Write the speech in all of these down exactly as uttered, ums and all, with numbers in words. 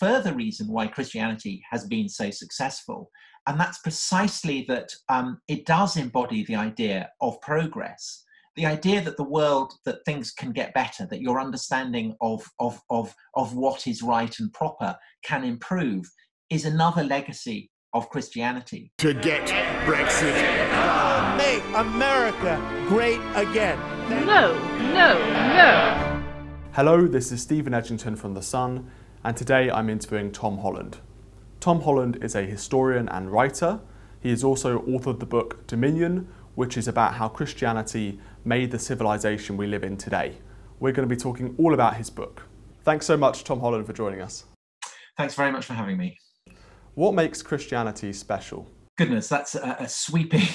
further reason why Christianity has been so successful. And that's precisely that um, it does embody the idea of progress, the idea that the world, that things can get better, that your understanding of, of, of, of what is right and proper can improve, is another legacy of Christianity. To get Brexit done. Make America great again. No, no, no. Hello, this is Stephen Edgington from The Sun, and today I'm interviewing Tom Holland. Tom Holland is a historian and writer. He has also authored the book Dominion, which is about how Christianity made the civilization we live in today. We're going to be talking all about his book. Thanks so much, Tom Holland, for joining us. Thanks very much for having me. What makes Christianity special? Goodness, that's a, a sweeping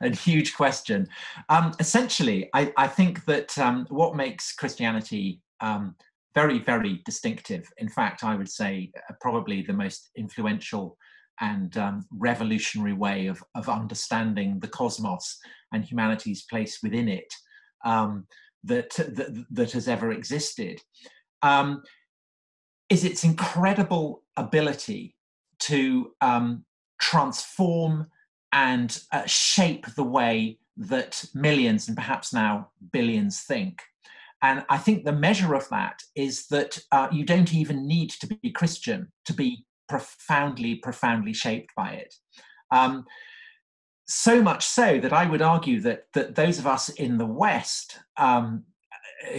and huge question. Um, essentially, I, I think that um, what makes Christianity um, very, very distinctive, in fact, I would say uh, probably the most influential and um, revolutionary way of, of understanding the cosmos and humanity's place within it um, that, that, that has ever existed, um, is its incredible ability to um, transform and uh, shape the way that millions and perhaps now billions think. And I think the measure of that is that uh, you don't even need to be Christian to be profoundly, profoundly shaped by it. Um, so much so that I would argue that, that those of us in the West um,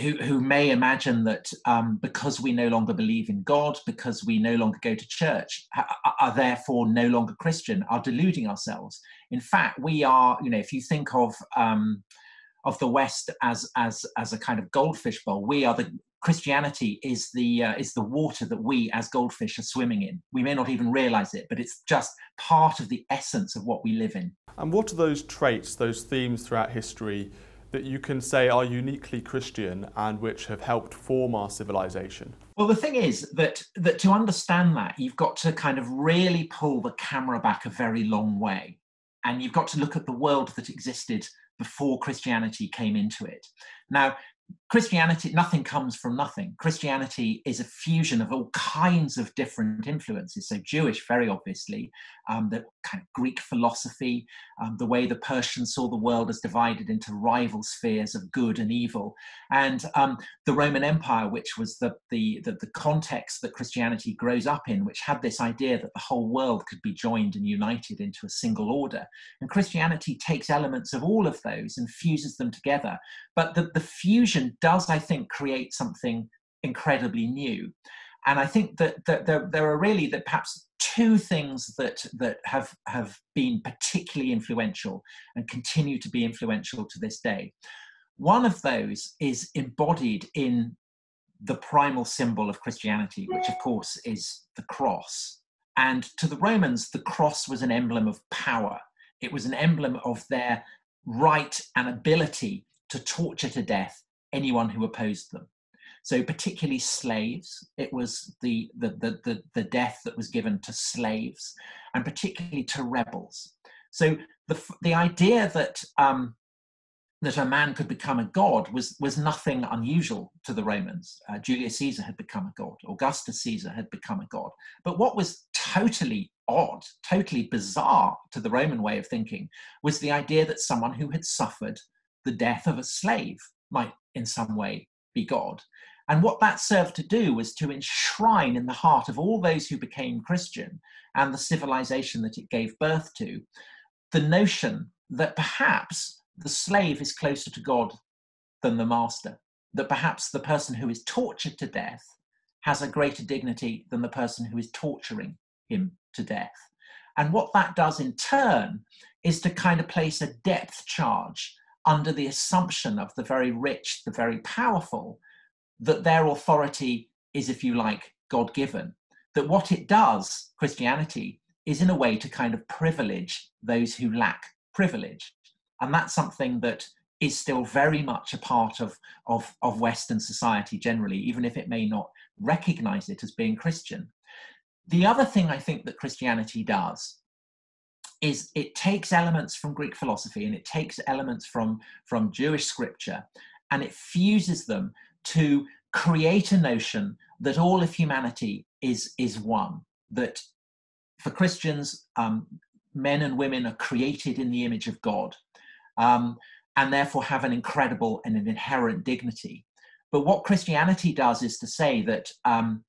Who, who may imagine that um, because we no longer believe in God, because we no longer go to church, ha- are therefore no longer Christian, are deluding ourselves. In fact, we are, you know, if you think of um, of the West as as as a kind of goldfish bowl, we are the Christianity is the uh, is the water that we as goldfish are swimming in. We may not even realize it, but it's just part of the essence of what we live in. And what are those traits, those themes throughout history that you can say are uniquely Christian and which have helped form our civilization? Well, the thing is that, that to understand that, you've got to kind of really pull the camera back a very long way. And you've got to look at the world that existed before Christianity came into it. Now, Christianity, nothing comes from nothing. Christianity is a fusion of all kinds of different influences. So Jewish, very obviously, um, the kind of Greek philosophy, um, the way the Persians saw the world as divided into rival spheres of good and evil, and um, the Roman Empire, which was the, the, the, the context that Christianity grows up in, which had this idea that the whole world could be joined and united into a single order. And Christianity takes elements of all of those and fuses them together. But the, the fusion does, I think, create something incredibly new. And I think that, that there, there are really that perhaps two things that, that have, have been particularly influential and continue to be influential to this day. One of those is embodied in the primal symbol of Christianity, which of course is the cross. And to the Romans, the cross was an emblem of power. It was an emblem of their right and ability to torture to death anyone who opposed them. So particularly slaves, it was the, the, the, the, the death that was given to slaves, and particularly to rebels. So the, the idea that, um, that a man could become a god was, was nothing unusual to the Romans. Uh, Julius Caesar had become a god, Augustus Caesar had become a god. But what was totally odd, totally bizarre to the Roman way of thinking was the idea that someone who had suffered the death of a slave might in some way be God. And what that served to do was to enshrine in the heart of all those who became Christian and the civilization that it gave birth to, the notion that perhaps the slave is closer to God than the master, that perhaps the person who is tortured to death has a greater dignity than the person who is torturing him to death. And what that does in turn is to kind of place a depth charge under the assumption of the very rich, the very powerful, that their authority is, if you like, God-given. That what it does, Christianity, is in a way to kind of privilege those who lack privilege. And that's something that is still very much a part of, of, of Western society generally, even if it may not recognize it as being Christian. The other thing I think that Christianity does is it takes elements from Greek philosophy and it takes elements from, from Jewish scripture, and it fuses them to create a notion that all of humanity is, is one, that for Christians, um, men and women are created in the image of God, um, and therefore have an incredible and an inherent dignity. But what Christianity does is to say that, um,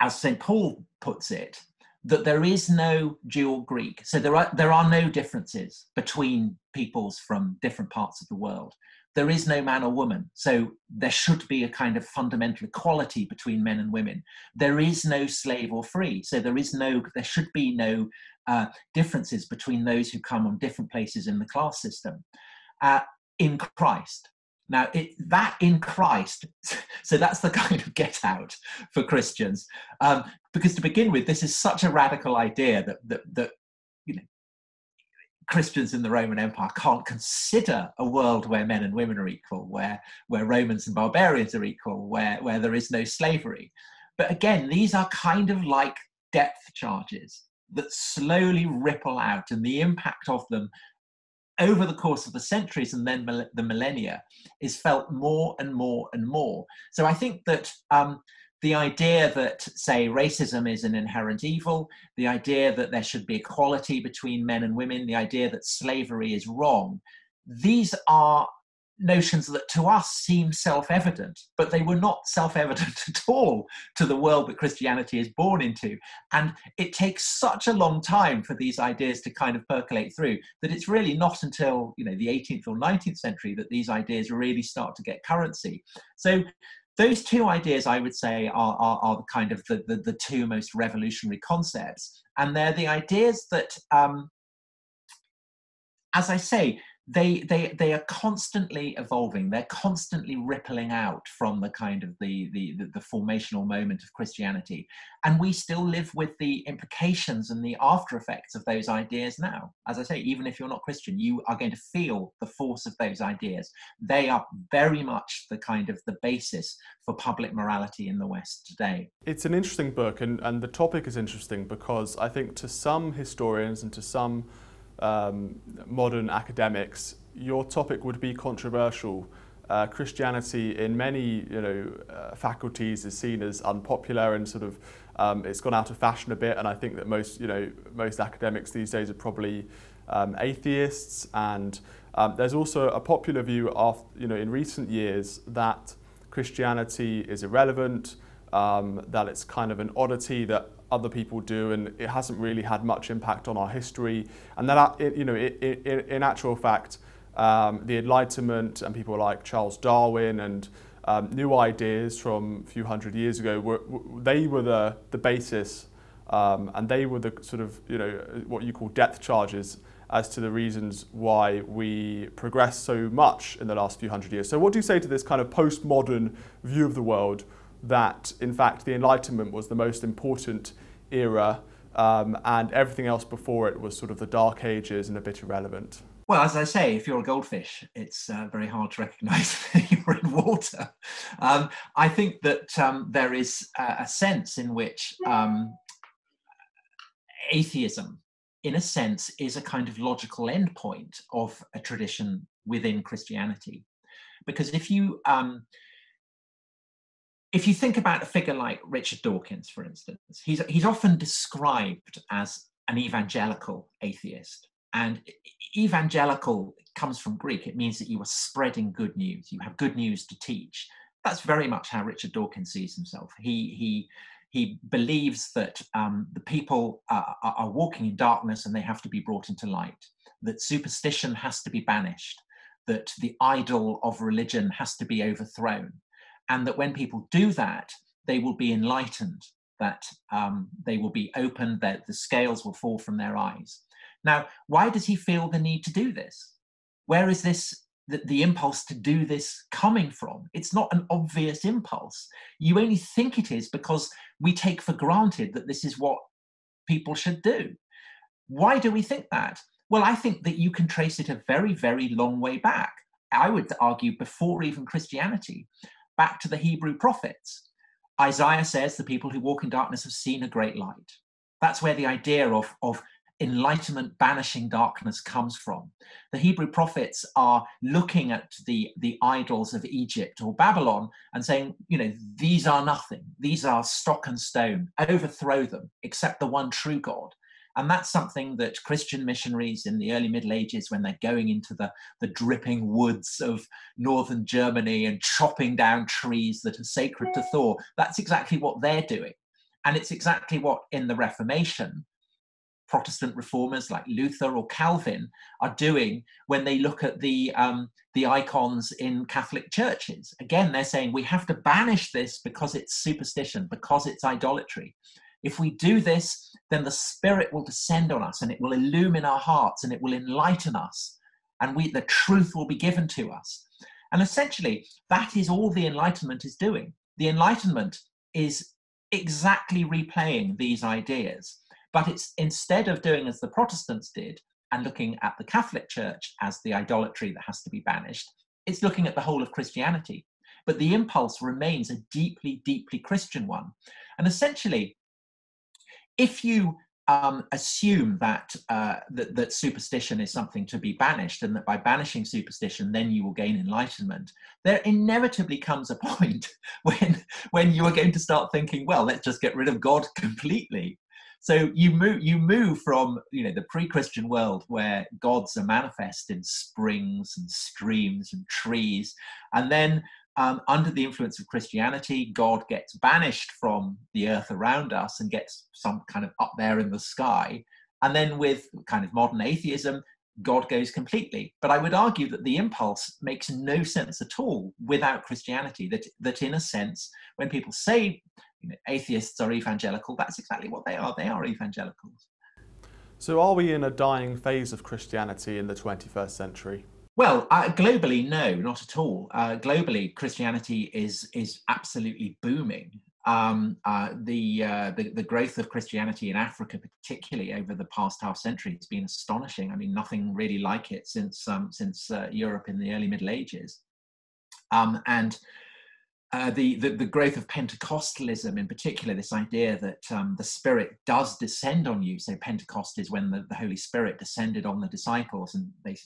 as Saint Paul puts it, that there is no Jew or Greek. So there are, there are no differences between peoples from different parts of the world. There is no man or woman. So there should be a kind of fundamental equality between men and women. There is no slave or free. So there is no, there should be no uh, differences between those who come on different places in the class system uh, in Christ. Now, it, that in Christ, so that's the kind of get out for Christians. Um, because to begin with, this is such a radical idea that, that, that you know, Christians in the Roman Empire can't consider a world where men and women are equal, where, where Romans and barbarians are equal, where, where there is no slavery. But again, these are kind of like depth charges that slowly ripple out, and the impact of them over the course of the centuries and then the millennia is felt more and more and more. So I think that um, the idea that, say, racism is an inherent evil, the idea that there should be equality between men and women, the idea that slavery is wrong, these are notions that to us seem self-evident, but they were not self-evident at all to the world that Christianity is born into. And it takes such a long time for these ideas to kind of percolate through that it's really not until, you know, the eighteenth or nineteenth century that these ideas really start to get currency. So those two ideas, I would say, are, are, are kind of the, the, the two most revolutionary concepts. And they're the ideas that, um, as I say, They, they, they are constantly evolving, they're constantly rippling out from the kind of the, the, the, the formational moment of Christianity. And we still live with the implications and the after effects of those ideas now. As I say, even if you're not Christian, you are going to feel the force of those ideas. They are very much the kind of the basis for public morality in the West today. It's an interesting book, and, and the topic is interesting because I think to some historians and to some Um, modern academics, your topic would be controversial. Uh, Christianity in many you know, uh, faculties is seen as unpopular and sort of um, it's gone out of fashion a bit, and I think that most, you know, most academics these days are probably um, atheists, and um, there's also a popular view of, you know, in recent years that Christianity is irrelevant, um, that it's kind of an oddity that other people do, and it hasn't really had much impact on our history. And that, you know, it, it, in actual fact, um, the Enlightenment and people like Charles Darwin and um, new ideas from a few hundred years ago were they were the the basis, um, and they were the sort of, you know, what you call depth charges as to the reasons why we progressed so much in the last few hundred years. So, what do you say to this kind of postmodern view of the world, that in fact the Enlightenment was the most important era, um, and everything else before it was sort of the Dark Ages and a bit irrelevant? Well, as I say, if you're a goldfish, it's uh, very hard to recognise that you're in water. Um, I think that um, there is a, a sense in which um, atheism, in a sense, is a kind of logical endpoint of a tradition within Christianity. Because if you... Um, If you think about a figure like Richard Dawkins, for instance, he's, he's often described as an evangelical atheist. And evangelical comes from Greek. It means that you are spreading good news. You have good news to teach. That's very much how Richard Dawkins sees himself. He, he, he believes that um, the people are, are walking in darkness and they have to be brought into light, that superstition has to be banished, that the idol of religion has to be overthrown. And that when people do that, they will be enlightened, that um, they will be opened, that the scales will fall from their eyes. Now, why does he feel the need to do this? Where is this, the, the impulse to do this coming from? It's not an obvious impulse. You only think it is because we take for granted that this is what people should do. Why do we think that? Well, I think that you can trace it a very, very long way back. I would argue before even Christianity. Back to the Hebrew prophets. Isaiah says, the people who walk in darkness have seen a great light. That's where the idea of, of enlightenment banishing darkness comes from. The Hebrew prophets are looking at the, the idols of Egypt or Babylon and saying, you know, these are nothing. These are stock and stone. Overthrow them, except the one true God. And that's something that Christian missionaries in the early Middle Ages, when they're going into the, the dripping woods of northern Germany and chopping down trees that are sacred to Thor, that's exactly what they're doing. And it's exactly what in the Reformation, Protestant reformers like Luther or Calvin are doing when they look at the, um, the icons in Catholic churches. Again, they're saying we have to banish this because it's superstition, because it's idolatry. If we do this, then the Spirit will descend on us and it will illumine our hearts and it will enlighten us, and we, the truth will be given to us. And essentially, that is all the Enlightenment is doing. The Enlightenment is exactly replaying these ideas. But it's instead of doing as the Protestants did and looking at the Catholic Church as the idolatry that has to be banished, it's looking at the whole of Christianity. But the impulse remains a deeply, deeply Christian one. And essentially, if you um, assume that, uh, that that superstition is something to be banished, and that by banishing superstition, then you will gain enlightenment, there inevitably comes a point when, when you are going to start thinking, well, let's just get rid of God completely. So you move, you move from, you know, the pre-Christian world where gods are manifest in springs and streams and trees, and then um, under the influence of Christianity, God gets banished from the earth around us and gets some kind of up there in the sky. And then with kind of modern atheism, God goes completely. But I would argue that the impulse makes no sense at all without Christianity, that, that in a sense, when people say, you know, atheists are evangelical, that's exactly what they are. They are evangelicals. So are we in a dying phase of Christianity in the twenty-first century? Well, uh, globally, no, not at all. Uh, globally, Christianity is, is absolutely booming. Um, uh, the, uh, the, the growth of Christianity in Africa, particularly over the past half century, has been astonishing. I mean, nothing really like it since, um, since uh, Europe in the early Middle Ages. Um, and Uh, the, the, the growth of Pentecostalism in particular, this idea that um, the Spirit does descend on you. So Pentecost is when the, the Holy Spirit descended on the disciples and they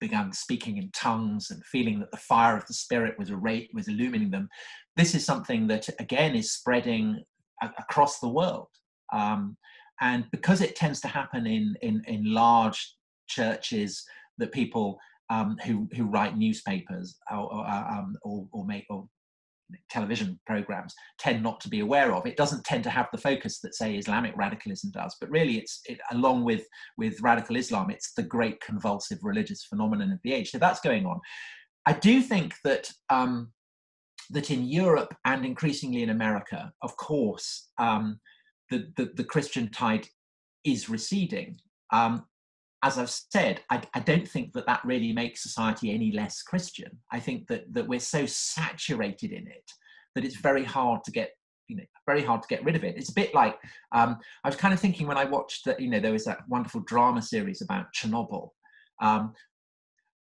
began speaking in tongues and feeling that the fire of the Spirit was, array, was illumining them. This is something that, again, is spreading a, across the world. Um, and because it tends to happen in, in, in large churches, that people um, who, who write newspapers or, or, um, or, or make... Or, television programs tend not to be aware of. It doesn't tend to have the focus that, say, Islamic radicalism does, but really it's, it, along with, with radical Islam, it's the great convulsive religious phenomenon of the age. So that's going on. I do think that, um, that in Europe and increasingly in America, of course, um, the, the, the Christian tide is receding. Um, As I've said, I, I don't think that that really makes society any less Christian. I think that that we're so saturated in it that it's very hard to get, you know, very hard to get rid of it. It's a bit like um, I was kind of thinking when I watched that, you know, there was that wonderful drama series about Chernobyl, um,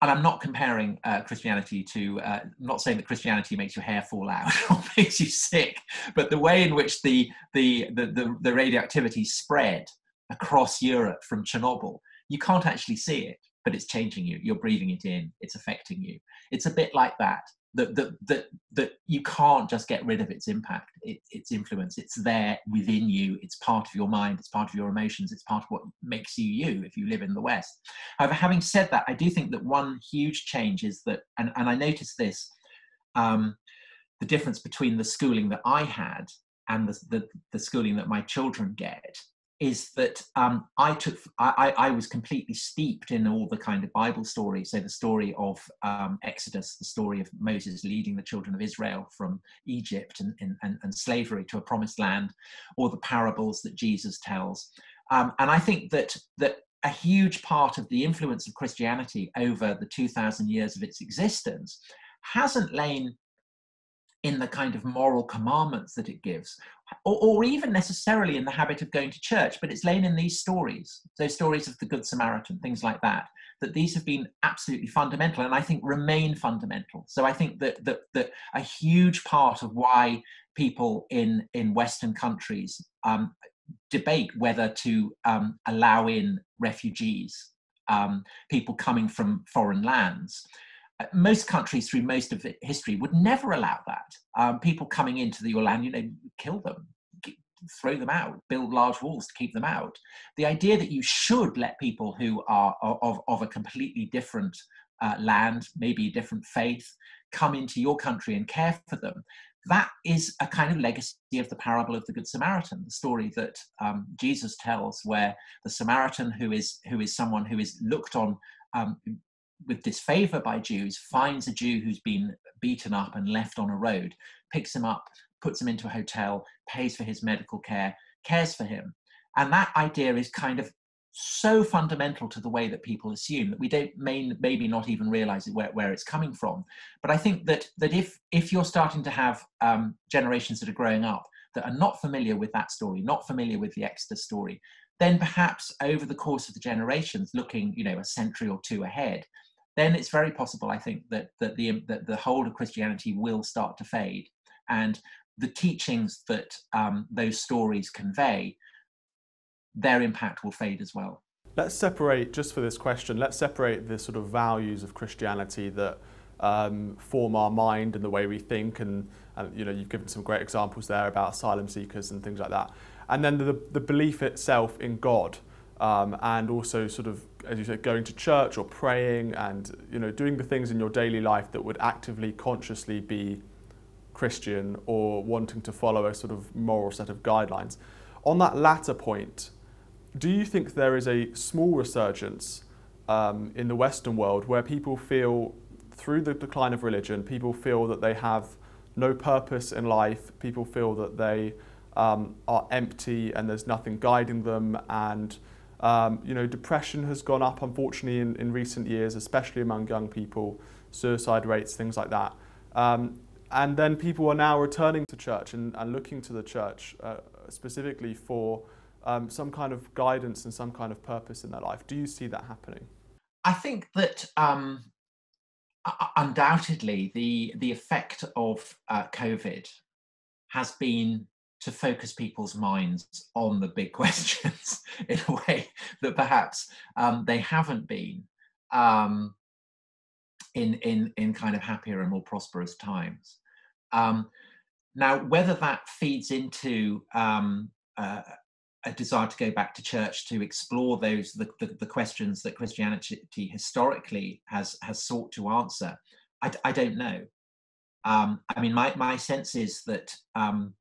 and I'm not comparing uh, Christianity to, uh, I'm not saying that Christianity makes your hair fall out or makes you sick, but the way in which the the the the, the radioactivity spread across Europe from Chernobyl. You can't actually see it, but it's changing you. You're breathing it in. It's affecting you. It's a bit like that, that, that, that, that you can't just get rid of its impact, it, its influence. It's there within you. It's part of your mind. It's part of your emotions. It's part of what makes you you if you live in the West. However, having said that, I do think that one huge change is that, and, and I noticed this, um, the difference between the schooling that I had and the, the, the schooling that my children get, is that um, I took, I, I was completely steeped in all the kind of Bible stories. So the story of um, Exodus, the story of Moses leading the children of Israel from Egypt and, and, and slavery to a promised land, or the parables that Jesus tells. Um, and I think that, that a huge part of the influence of Christianity over the two thousand years of its existence hasn't lain in the kind of moral commandments that it gives, or, or even necessarily in the habit of going to church, but it's lain in these stories, those stories of the Good Samaritan, things like that, that these have been absolutely fundamental and I think remain fundamental. So I think that, that, that a huge part of why people in, in Western countries um, debate whether to um, allow in refugees, um, people coming from foreign lands. Most countries through most of history would never allow that. Um, people coming into your land, you know, kill them, throw them out, build large walls to keep them out. The idea that you should let people who are of, of a completely different uh, land, maybe a different faith, come into your country and care for them, that is a kind of legacy of the parable of the Good Samaritan, the story that um, Jesus tells, where the Samaritan, who is, who is someone who is looked on um, with disfavor by Jews, finds a Jew who's been beaten up and left on a road, picks him up, puts him into a hotel, pays for his medical care, cares for him. And that idea is kind of so fundamental to the way that people assume that we don't may, maybe not even realize it, where, where it's coming from. But I think that that if if you're starting to have um, generations that are growing up that are not familiar with that story, not familiar with the Exodus story, then perhaps over the course of the generations, looking, you know, a century or two ahead, then it's very possible, I think, that that the that the whole of Christianity will start to fade, and the teachings that um, those stories convey, their impact will fade as well. Let's separate, just for this question, let's separate the sort of values of Christianity that um, form our mind and the way we think, and, and you know, you've given some great examples there about asylum seekers and things like that, and then the, the belief itself in God, um, and also sort of, as you said, going to church or praying and, you know, doing the things in your daily life that would actively, consciously be Christian or wanting to follow a sort of moral set of guidelines. On that latter point, do you think there is a small resurgence um, in the Western world where people feel, through the decline of religion, people feel that they have no purpose in life, people feel that they um, are empty and there's nothing guiding them, and um, you know, depression has gone up, unfortunately, in, in recent years, especially among young people, suicide rates, things like that. Um, and then people are now returning to church and, and looking to the church uh, specifically for Um, some kind of guidance and some kind of purpose in their life. Do you see that happening? I think that um, undoubtedly the, the effect of uh, COVID has been to focus people's minds on the big questions in a way that perhaps um, they haven't been um, in, in, in kind of happier and more prosperous times. Um, now, whether that feeds into um, uh, a desire to go back to church to explore those the, the, the questions that Christianity historically has has sought to answer, I, I don't know. Um, I mean, my my sense is that um,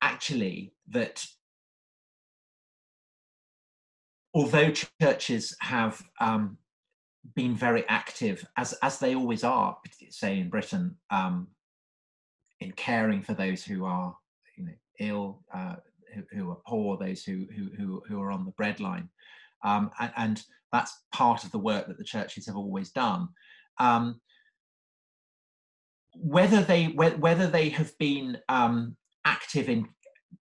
actually that although churches have um, been very active, as as they always are, say in Britain, um, in caring for those who are, you know, ill, Uh, who are poor, those who who who are on the breadline, um, and, and that's part of the work that the churches have always done. Um, whether they whether they have been um, active in,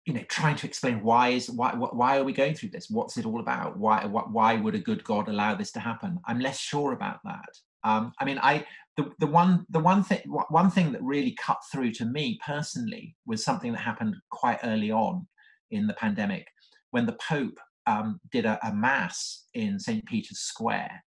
you know, trying to explain why is why why are we going through this? What's it all about? Why why would a good God allow this to happen? I'm less sure about that. Um, I mean, I the the one the one thing one thing that really cut through to me personally was something that happened quite early on in the pandemic, when the Pope um, did a, a mass in Saint Peter's Square.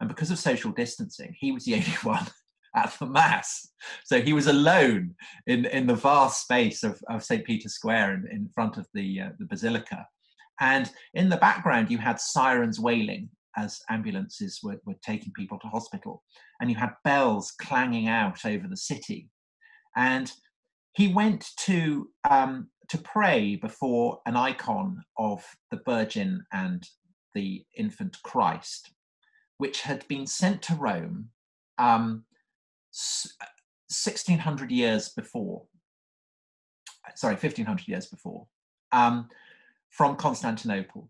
And because of social distancing, he was the only one at the mass. So he was alone in, in the vast space of, of Saint Peter's Square in, in front of the, uh, the Basilica. And in the background, you had sirens wailing as ambulances were, were taking people to hospital. And you had bells clanging out over the city. And he went to, um, to pray before an icon of the Virgin and the infant Christ, which had been sent to Rome um, sixteen hundred years before, sorry, fifteen hundred years before, um, from Constantinople.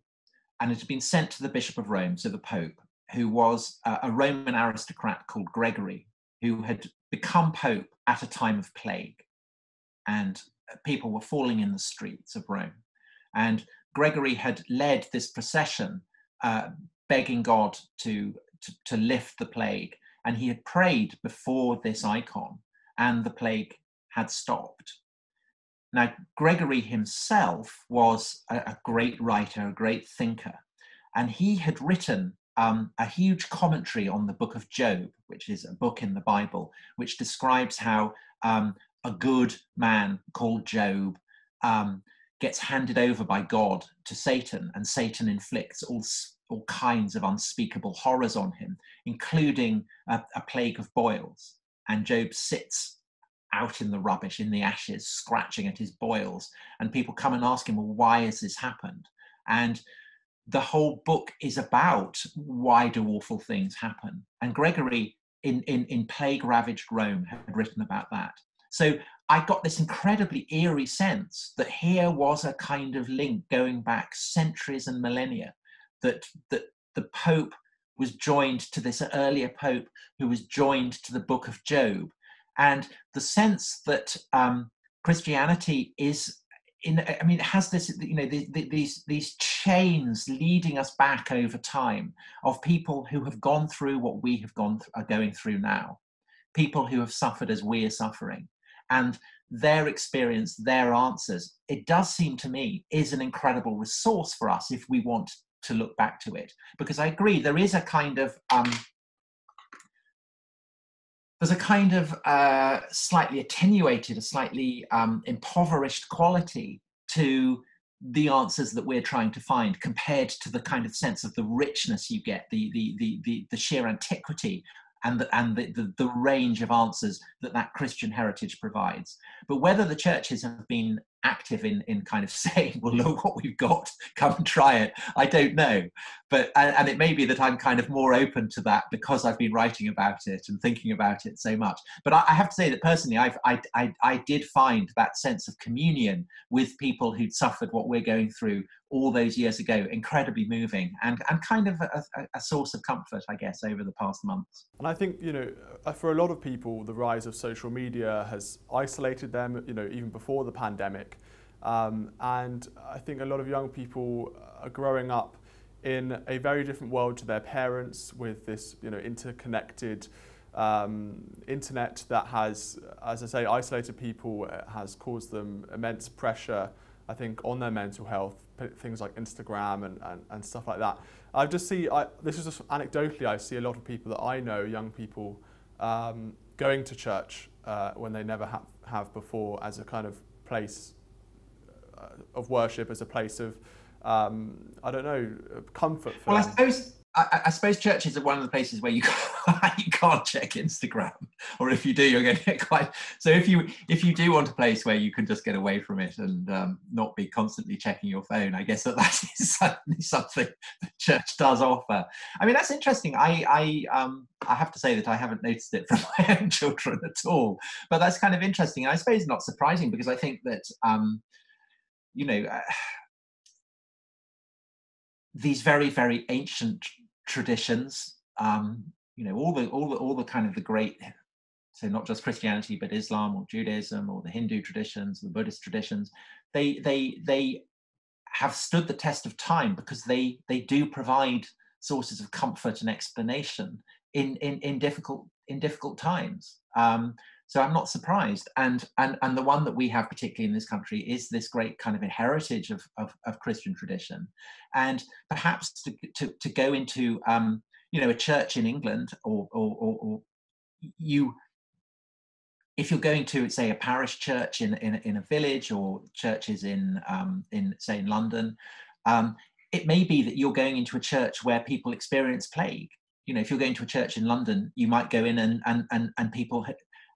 And it had been sent to the Bishop of Rome, so the Pope, who was a, a Roman aristocrat called Gregory, who had become Pope at a time of plague. And people were falling in the streets of Rome. And Gregory had led this procession, uh, begging God to, to, to lift the plague. And he had prayed before this icon, and the plague had stopped. Now, Gregory himself was a, a great writer, a great thinker, and he had written um, a huge commentary on the book of Job, which is a book in the Bible, which describes how um, a good man called Job um, gets handed over by God to Satan, and Satan inflicts all, all kinds of unspeakable horrors on him, including a, a plague of boils, and Job sits out in the rubbish, in the ashes, scratching at his boils. And people come and ask him, well, why has this happened? And the whole book is about why do awful things happen? And Gregory, in, in, in Plague-Ravaged Rome, had written about that. So I got this incredibly eerie sense that here was a kind of link going back centuries and millennia, that, that the Pope was joined to this earlier Pope who was joined to the book of Job. And the sense that um, Christianity is, in, I mean, it has this, you know, the, the, these, these chains leading us back over time of people who have gone through what we have gone th- are going through now, people who have suffered as we are suffering, and their experience, their answers, it does seem to me, is an incredible resource for us if we want to look back to it. Because I agree, there is a kind of... Um, There's a kind of uh, slightly attenuated, a slightly um, impoverished quality to the answers that we're trying to find compared to the kind of sense of the richness you get, the, the, the, the, the sheer antiquity and, the, and the, the, the range of answers that that Christian heritage provides. But whether the churches have been active in, in kind of saying, well, look what we've got, come and try it, I don't know. But and, and it may be that I'm kind of more open to that because I've been writing about it and thinking about it so much. But I, I have to say that personally, I've, I, I, I did find that sense of communion with people who'd suffered what we're going through all those years ago incredibly moving, and, and kind of a, a, a source of comfort, I guess, over the past months. And I think, you know, for a lot of people, the rise of social media has isolated them, you know, even before the pandemic. Um, and I think a lot of young people are growing up in a very different world to their parents, with this, you know, interconnected um, internet that has, as I say, isolated people. It has caused them immense pressure, I think, on their mental health. Things like Instagram and, and, and stuff like that. I just see, I, this is just anecdotally, I see a lot of people that I know, young people, um, going to church uh, when they never ha- have before, as a kind of place of worship, as a place of, um, I don't know, comfort for well, them. I suppose, I, I suppose churches are one of the places where you can't, you can't check Instagram, or if you do, you're going to get quite... So if you if you do want a place where you can just get away from it and um, not be constantly checking your phone, I guess that, that is certainly something the church does offer. I mean, that's interesting. I, I, um, I have to say that I haven't noticed it from my own children at all, but that's kind of interesting. And I suppose not surprising, because I think that... Um, you know, uh, these very, very ancient traditions, um, you know, all the, all the, all the kind of the great, so not just Christianity, but Islam or Judaism or the Hindu traditions, the Buddhist traditions, they, they, they have stood the test of time because they, they do provide sources of comfort and explanation in, in, in difficult, in difficult times. Um, So I'm not surprised, and and and the one that we have particularly in this country is this great kind of heritage of of, of Christian tradition, and perhaps to to, to go into um, you know, a church in England, or or, or or you, if you're going to say a parish church in in, in a village, or churches in um, in say in London, um, it may be that you're going into a church where people experience plague. You know, if you're going to a church in London, you might go in and and and and people.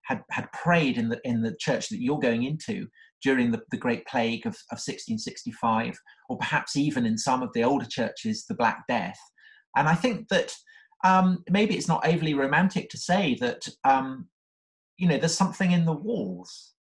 Had, had prayed in the in the church that you're going into during the, the Great Plague of, of sixteen sixty-five, or perhaps even in some of the older churches, the Black Death. And I think that um, maybe it's not overly romantic to say that, um, you know, there's something in the walls,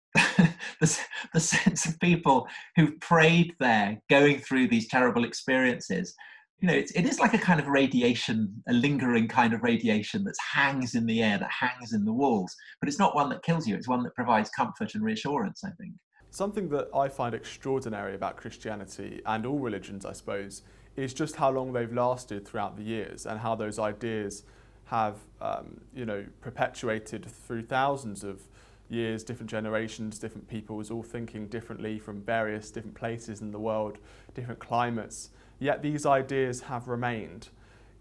the, the sense of people who've prayed there going through these terrible experiences. You know, it's, it is like a kind of radiation, a lingering kind of radiation that hangs in the air, that hangs in the walls. But it's not one that kills you. It's one that provides comfort and reassurance, I think. Something that I find extraordinary about Christianity, and all religions, I suppose, is just how long they've lasted throughout the years, and how those ideas have, um, you know, perpetuated through thousands of years, different generations, different peoples, all thinking differently from various different places in the world, different climates, yet these ideas have remained.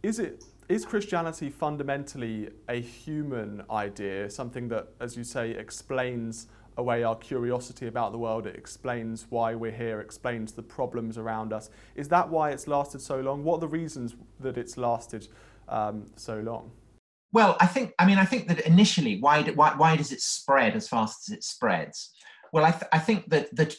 Is it, is Christianity fundamentally a human idea, something that, as you say, explains away our curiosity about the world, it explains why we're here, explains the problems around us? Is that why it's lasted so long? What are the reasons that it's lasted um, so long? Well, I think, I mean, I think that initially, why, why, why does it spread as fast as it spreads? Well, I, th I think that, that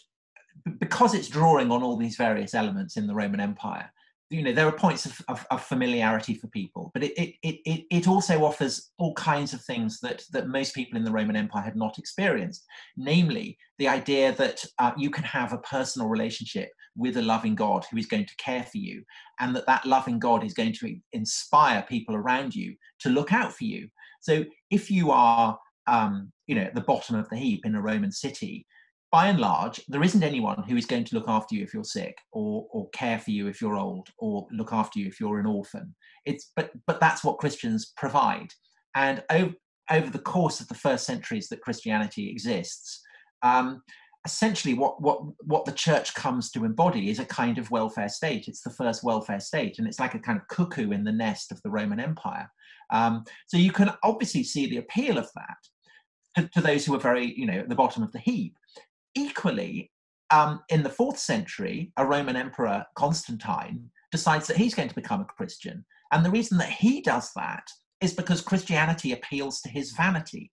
because it's drawing on all these various elements in the Roman Empire, you know, there are points of, of, of familiarity for people, but it, it, it, it also offers all kinds of things that, that most people in the Roman Empire had not experienced, namely the idea that uh, you can have a personal relationship with a loving God who is going to care for you, and that that loving God is going to inspire people around you to look out for you. So if you are, um, you know, at the bottom of the heap in a Roman city, by and large, there isn't anyone who is going to look after you if you're sick, or, or care for you if you're old, or look after you if you're an orphan. It's, but, but that's what Christians provide. And over, over the course of the first centuries that Christianity exists, um, essentially what, what, what the church comes to embody is a kind of welfare state. It's the first welfare state, and it's like a kind of cuckoo in the nest of the Roman Empire. Um, so you can obviously see the appeal of that to, to those who are very, you know, at the bottom of the heap. Equally, um, in the fourth century, a Roman emperor, Constantine, decides that he's going to become a Christian. And the reason that he does that is because Christianity appeals to his vanity.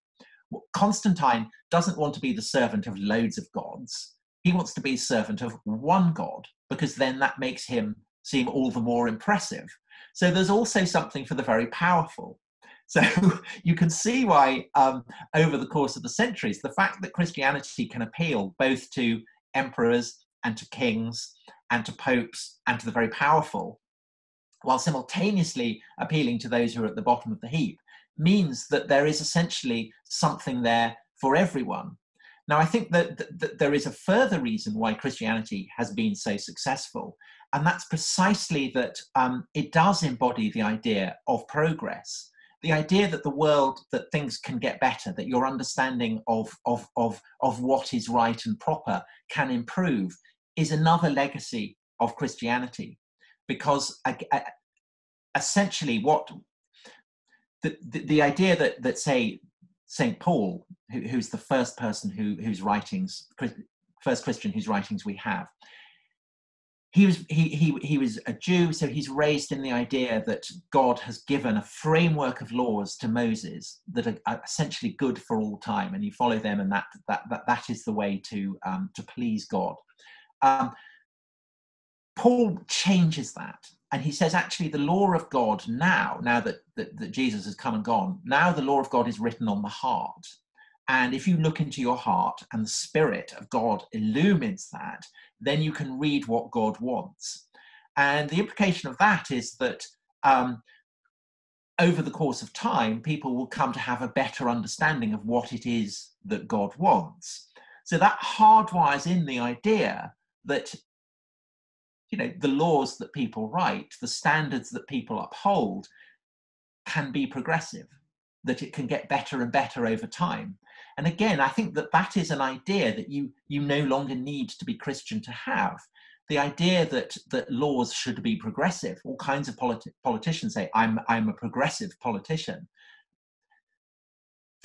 Constantine doesn't want to be the servant of loads of gods. He wants to be a servant of one God, because then that makes him seem all the more impressive. So there's also something for the very powerful. So you can see why, um, over the course of the centuries, the fact that Christianity can appeal both to emperors and to kings and to popes and to the very powerful, while simultaneously appealing to those who are at the bottom of the heap, means that there is essentially something there for everyone. Now, I think that, th that there is a further reason why Christianity has been so successful, and that's precisely that um, it does embody the idea of progress. The idea that the world, that things can get better, that your understanding of, of, of, of what is right and proper can improve, is another legacy of Christianity. Because uh, essentially what, the, the, the idea that, that say, Saint Paul, who, who's the first person who, whose writings, first Christian whose writings we have, He was, he, he, he was a Jew, so he's raised in the idea that God has given a framework of laws to Moses that are, are essentially good for all time, and you follow them, and that, that, that, that is the way to, um, to please God. Um, Paul changes that, and he says, actually, the law of God now, now that, that, that Jesus has come and gone, now the law of God is written on the heart. And if you look into your heart and the Spirit of God illumines that, then you can read what God wants. And the implication of that is that um, over the course of time, people will come to have a better understanding of what it is that God wants. So that hardwires in the idea that, you know, the laws that people write, the standards that people uphold, can be progressive, that it can get better and better over time. And again, I think that that is an idea that you, you no longer need to be Christian to have. The idea that, that laws should be progressive. All kinds of politi politicians say, I'm, I'm a progressive politician.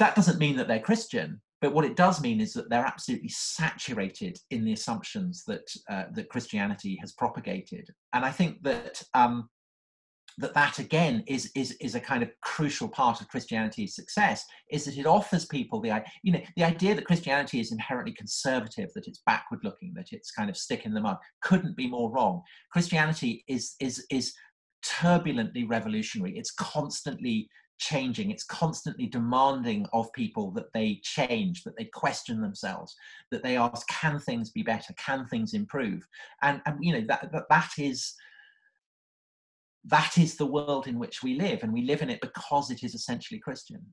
That doesn't mean that they're Christian, but what it does mean is that they're absolutely saturated in the assumptions that, uh, that Christianity has propagated. And I think that, um, that that again is, is, is a kind of crucial part of Christianity's success, is that it offers people the, you know, the idea that Christianity is inherently conservative, that it's backward looking, that it's kind of stick in the mud, couldn't be more wrong. Christianity is, is, is turbulently revolutionary. It's constantly changing. It's constantly demanding of people that they change, that they question themselves, that they ask, can things be better? Can things improve? And, and you know, that, that, that is, that is the world in which we live, and we live in it because it is essentially Christian.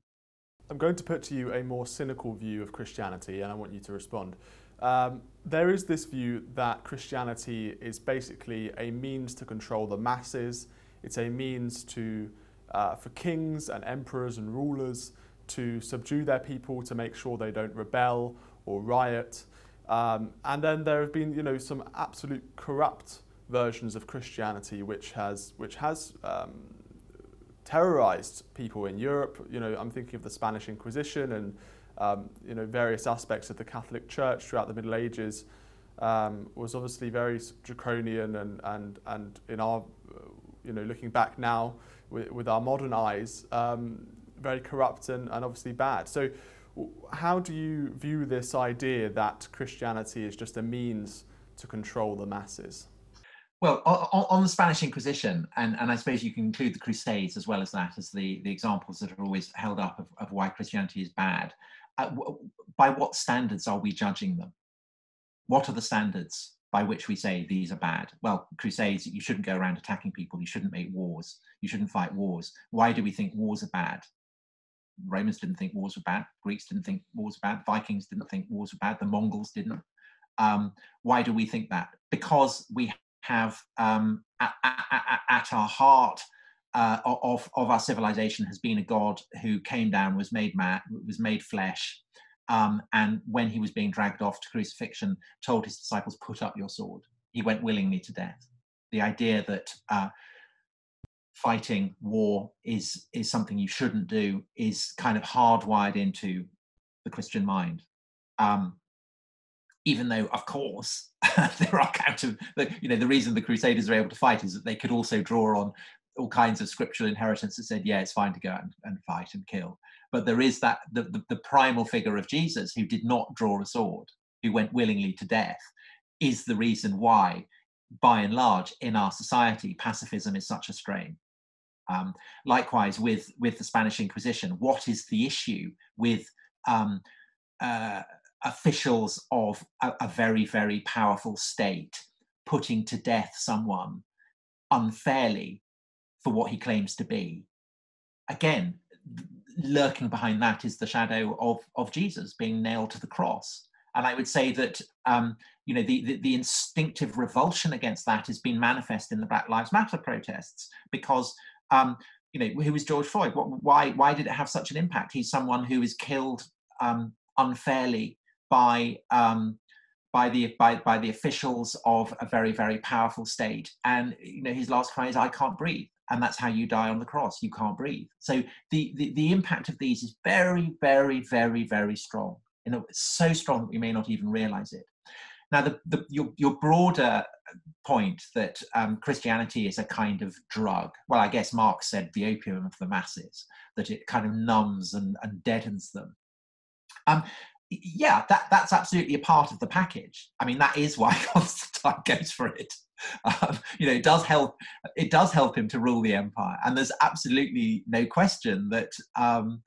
I'm going to put to you a more cynical view of Christianity, and I want you to respond. Um, there is this view that Christianity is basically a means to control the masses. It's a means to, uh, for kings and emperors and rulers to subdue their people, to make sure they don't rebel or riot. Um, and then there have been, you know, some absolute corrupt versions of Christianity, which has which has um, terrorized people in Europe. You know, I'm thinking of the Spanish Inquisition and um, you know, various aspects of the Catholic Church throughout the Middle Ages. Um, was obviously very draconian, and and and in our, you know, looking back now with, with our modern eyes, um, very corrupt and, and obviously bad. So how do you view this idea that Christianity is just a means to control the masses? Well, on, on the Spanish Inquisition, and, and I suppose you can include the Crusades as well as that as the, the examples that are always held up of, of why Christianity is bad. Uh, by what standards are we judging them? What are the standards by which we say these are bad? Well, Crusades, you shouldn't go around attacking people. You shouldn't make wars. You shouldn't fight wars. Why do we think wars are bad? Romans didn't think wars were bad. Greeks didn't think wars were bad. Vikings didn't think wars were bad. The Mongols didn't. Um, why do we think that? Because we have um, at, at, at our heart uh, of, of our civilization has been a God who came down, was made man, was made flesh, um, and when he was being dragged off to crucifixion, told his disciples, "Put up your sword." He went willingly to death. The idea that uh, fighting war is is something you shouldn't do is kind of hardwired into the Christian mind, um even though of course there are counter of the, you know, the reason the Crusaders were able to fight is that they could also draw on all kinds of scriptural inheritance that said, yeah, it's fine to go out and, and fight and kill. But there is that the, the, the primal figure of Jesus, who did not draw a sword, who went willingly to death, is the reason why, by and large, in our society, pacifism is such a strain. Um, likewise, with, with the Spanish Inquisition, what is the issue with um, uh, officials of a, a very, very powerful state putting to death someone unfairly for what he claims to be? Again, lurking behind that is the shadow of, of Jesus being nailed to the cross. And I would say that, um, you know, the, the, the instinctive revulsion against that has been manifest in the Black Lives Matter protests, because, um, you know, who is George Floyd? What, why, why did it have such an impact? He's someone who is killed um, unfairly by, um, by, the, by, by the officials of a very, very powerful state. And, you know, his last cry is, "I can't breathe." And that's how you die on the cross. You can't breathe. So the, the, the impact of these is very, very, very, very strong. You know, it's so strong that we may not even realize it. Now, the, the, your, your broader point that um, Christianity is a kind of drug. Well, I guess Marx said the opium of the masses, that it kind of numbs and, and deadens them. Um, yeah, that, that's absolutely a part of the package. I mean, that is why Constantine goes for it. Um, you know, it does help. It does help him to rule the empire. And there's absolutely no question that um,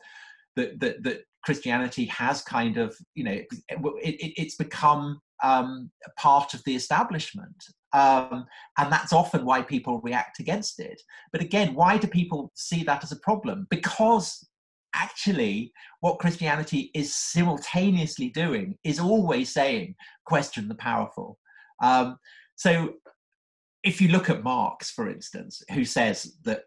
that that that. Christianity has kind of, you know, it, it, it's become um, part of the establishment. Um, and that's often why people react against it. But again, why do people see that as a problem? Because actually what Christianity is simultaneously doing is always saying, question the powerful. Um, so if you look at Marx, for instance, who says that,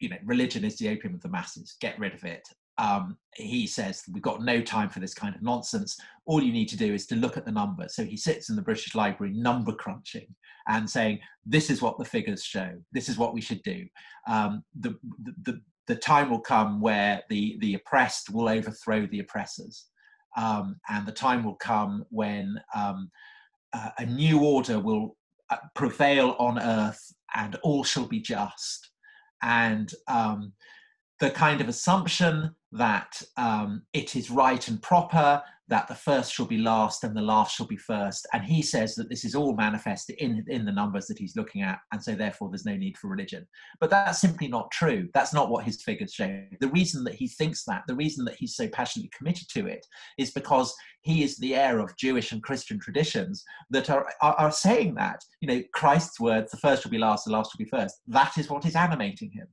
you know, religion is the opium of the masses, get rid of it. Um, he says, we've got no time for this kind of nonsense. All you need to do is to look at the numbers. So he sits in the British Library number crunching and saying, this is what the figures show. This is what we should do. Um, the, the, the time will come where the, the oppressed will overthrow the oppressors. Um, and the time will come when um, uh, a new order will uh, prevail on earth and all shall be just. And um, the kind of assumption that um, it is right and proper, that the first shall be last and the last shall be first. And he says that this is all manifested in, in the numbers that he's looking at, and so therefore there's no need for religion. But that's simply not true. That's not what his figures show. The reason that he thinks that, the reason that he's so passionately committed to it, is because he is the heir of Jewish and Christian traditions that are, are, are saying that. You know, Christ's words, the first shall be last, the last shall be first. That is what is animating him.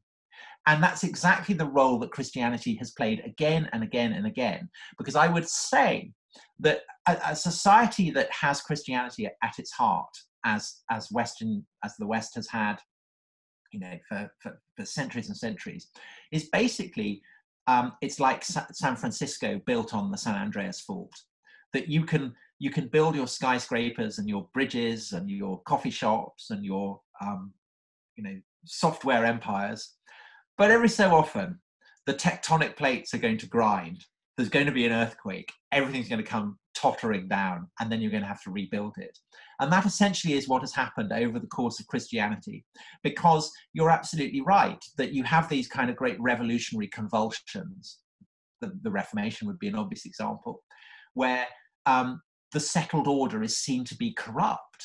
And that's exactly the role that Christianity has played again and again and again. Because I would say that a, a society that has Christianity at its heart, as, as Western, as the West has had, you know, for, for, for centuries and centuries, is basically um, it's like Sa- San Francisco built on the San Andreas Fault, that you can you can build your skyscrapers and your bridges and your coffee shops and your um, you know, software empires, but every so often the tectonic plates are going to grind. There's going to be an earthquake. Everything's going to come tottering down, and then you're going to have to rebuild it. And that essentially is what has happened over the course of Christianity, because you're absolutely right that you have these kind of great revolutionary convulsions. The, the Reformation would be an obvious example, where um, the settled order is seen to be corrupt,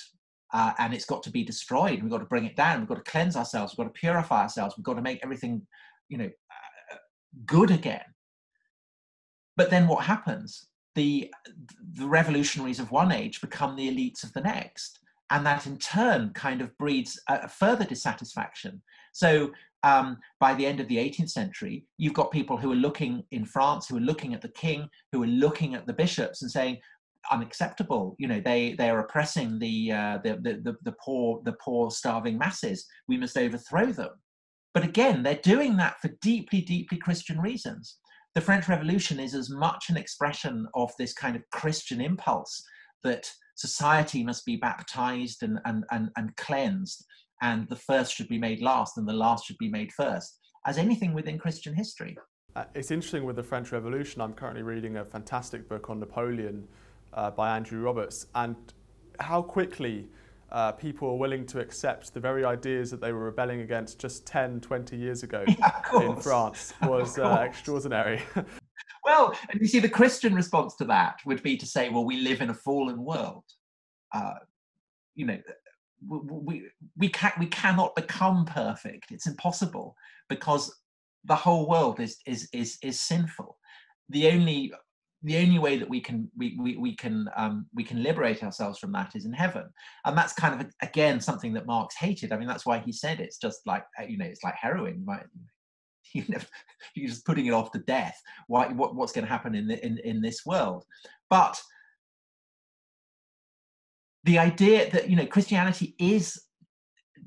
uh, and it's got to be destroyed. We've got to bring it down. We've got to cleanse ourselves. We've got to purify ourselves. We've got to make everything, you know, uh, good again. But then what happens? The, the revolutionaries of one age become the elites of the next. And that in turn kind of breeds a, a further dissatisfaction. So um, by the end of the eighteenth century, you've got people who are looking in France, who are looking at the king, who are looking at the bishops and saying, unacceptable, you know, they, they are oppressing the, uh, the, the, the, the poor, the poor starving masses. We must overthrow them. But again, they're doing that for deeply, deeply Christian reasons. The French Revolution is as much an expression of this kind of Christian impulse that society must be baptized and, and, and, and cleansed, and the first should be made last and the last should be made first, as anything within Christian history. Uh, it's interesting with the French Revolution. I'm currently reading a fantastic book on Napoleon uh, by Andrew Roberts, and how quickly uh, people are willing to accept the very ideas that they were rebelling against just ten, twenty years ago yeah, in France was uh, extraordinary. Well, and you see, the Christian response to that would be to say, well, we live in a fallen world. Uh, you know, we, we, can, we cannot become perfect. It's impossible, because the whole world is, is, is, is sinful. The only, the only way that we can, we, we, we, can, um, we can liberate ourselves from that is in heaven. And that's kind of, again, something that Marx hated. I mean, that's why he said it's just like, you know, it's like heroin, right? You know, you're just putting it off to death. Why, what, what's going to happen in, the, in, in this world? But the idea that, you know, Christianity is,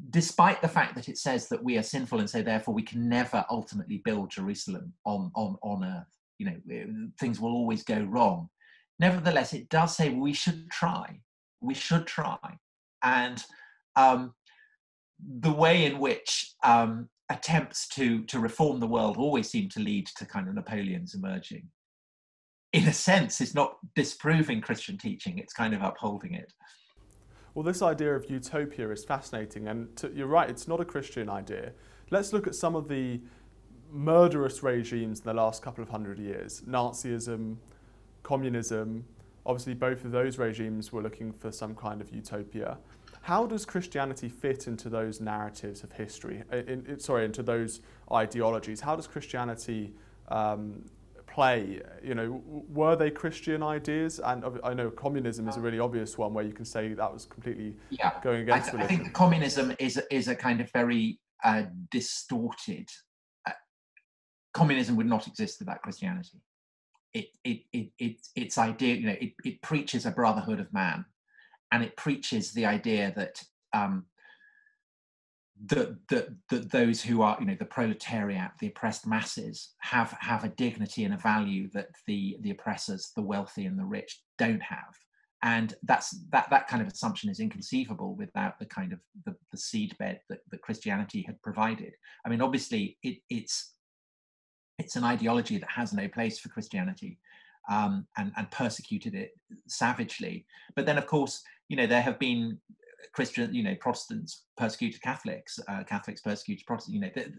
despite the fact that it says that we are sinful and so therefore we can never ultimately build Jerusalem on, on, on earth, you know, it, things will always go wrong. Nevertheless, it does say we should try. We should try. And um, the way in which um, attempts to, to reform the world always seem to lead to kind of Napoleon's emerging. In a sense, it's not disproving Christian teaching, it's kind of upholding it. Well, this idea of utopia is fascinating, and to, you're right, it's not a Christian idea. Let's look at some of the murderous regimes in the last couple of hundred years. Nazism, communism, obviously both of those regimes were looking for some kind of utopia. How does Christianity fit into those narratives of history, in, in, sorry, into those ideologies? How does Christianity um, play? You know, were they Christian ideas? And I know communism is a really obvious one where you can say that was completely yeah. going against I th- religion. I think communism is, is a kind of very uh, distorted. Uh, communism would not exist without Christianity. It, it, it, it, it's idea, you know, it, it preaches a brotherhood of man. And it preaches the idea that um, that that that those who are, you know, the proletariat, the oppressed masses, have have a dignity and a value that the the oppressors, the wealthy and the rich don't have. And that's that that kind of assumption is inconceivable without the kind of the, the seedbed that, that Christianity had provided. I mean, obviously, it, it's it's an ideology that has no place for Christianity. Um, and, and persecuted it savagely. But then, of course, you know, there have been Christian, you know, Protestants persecuted Catholics, uh, Catholics persecuted Protestants. You know, the,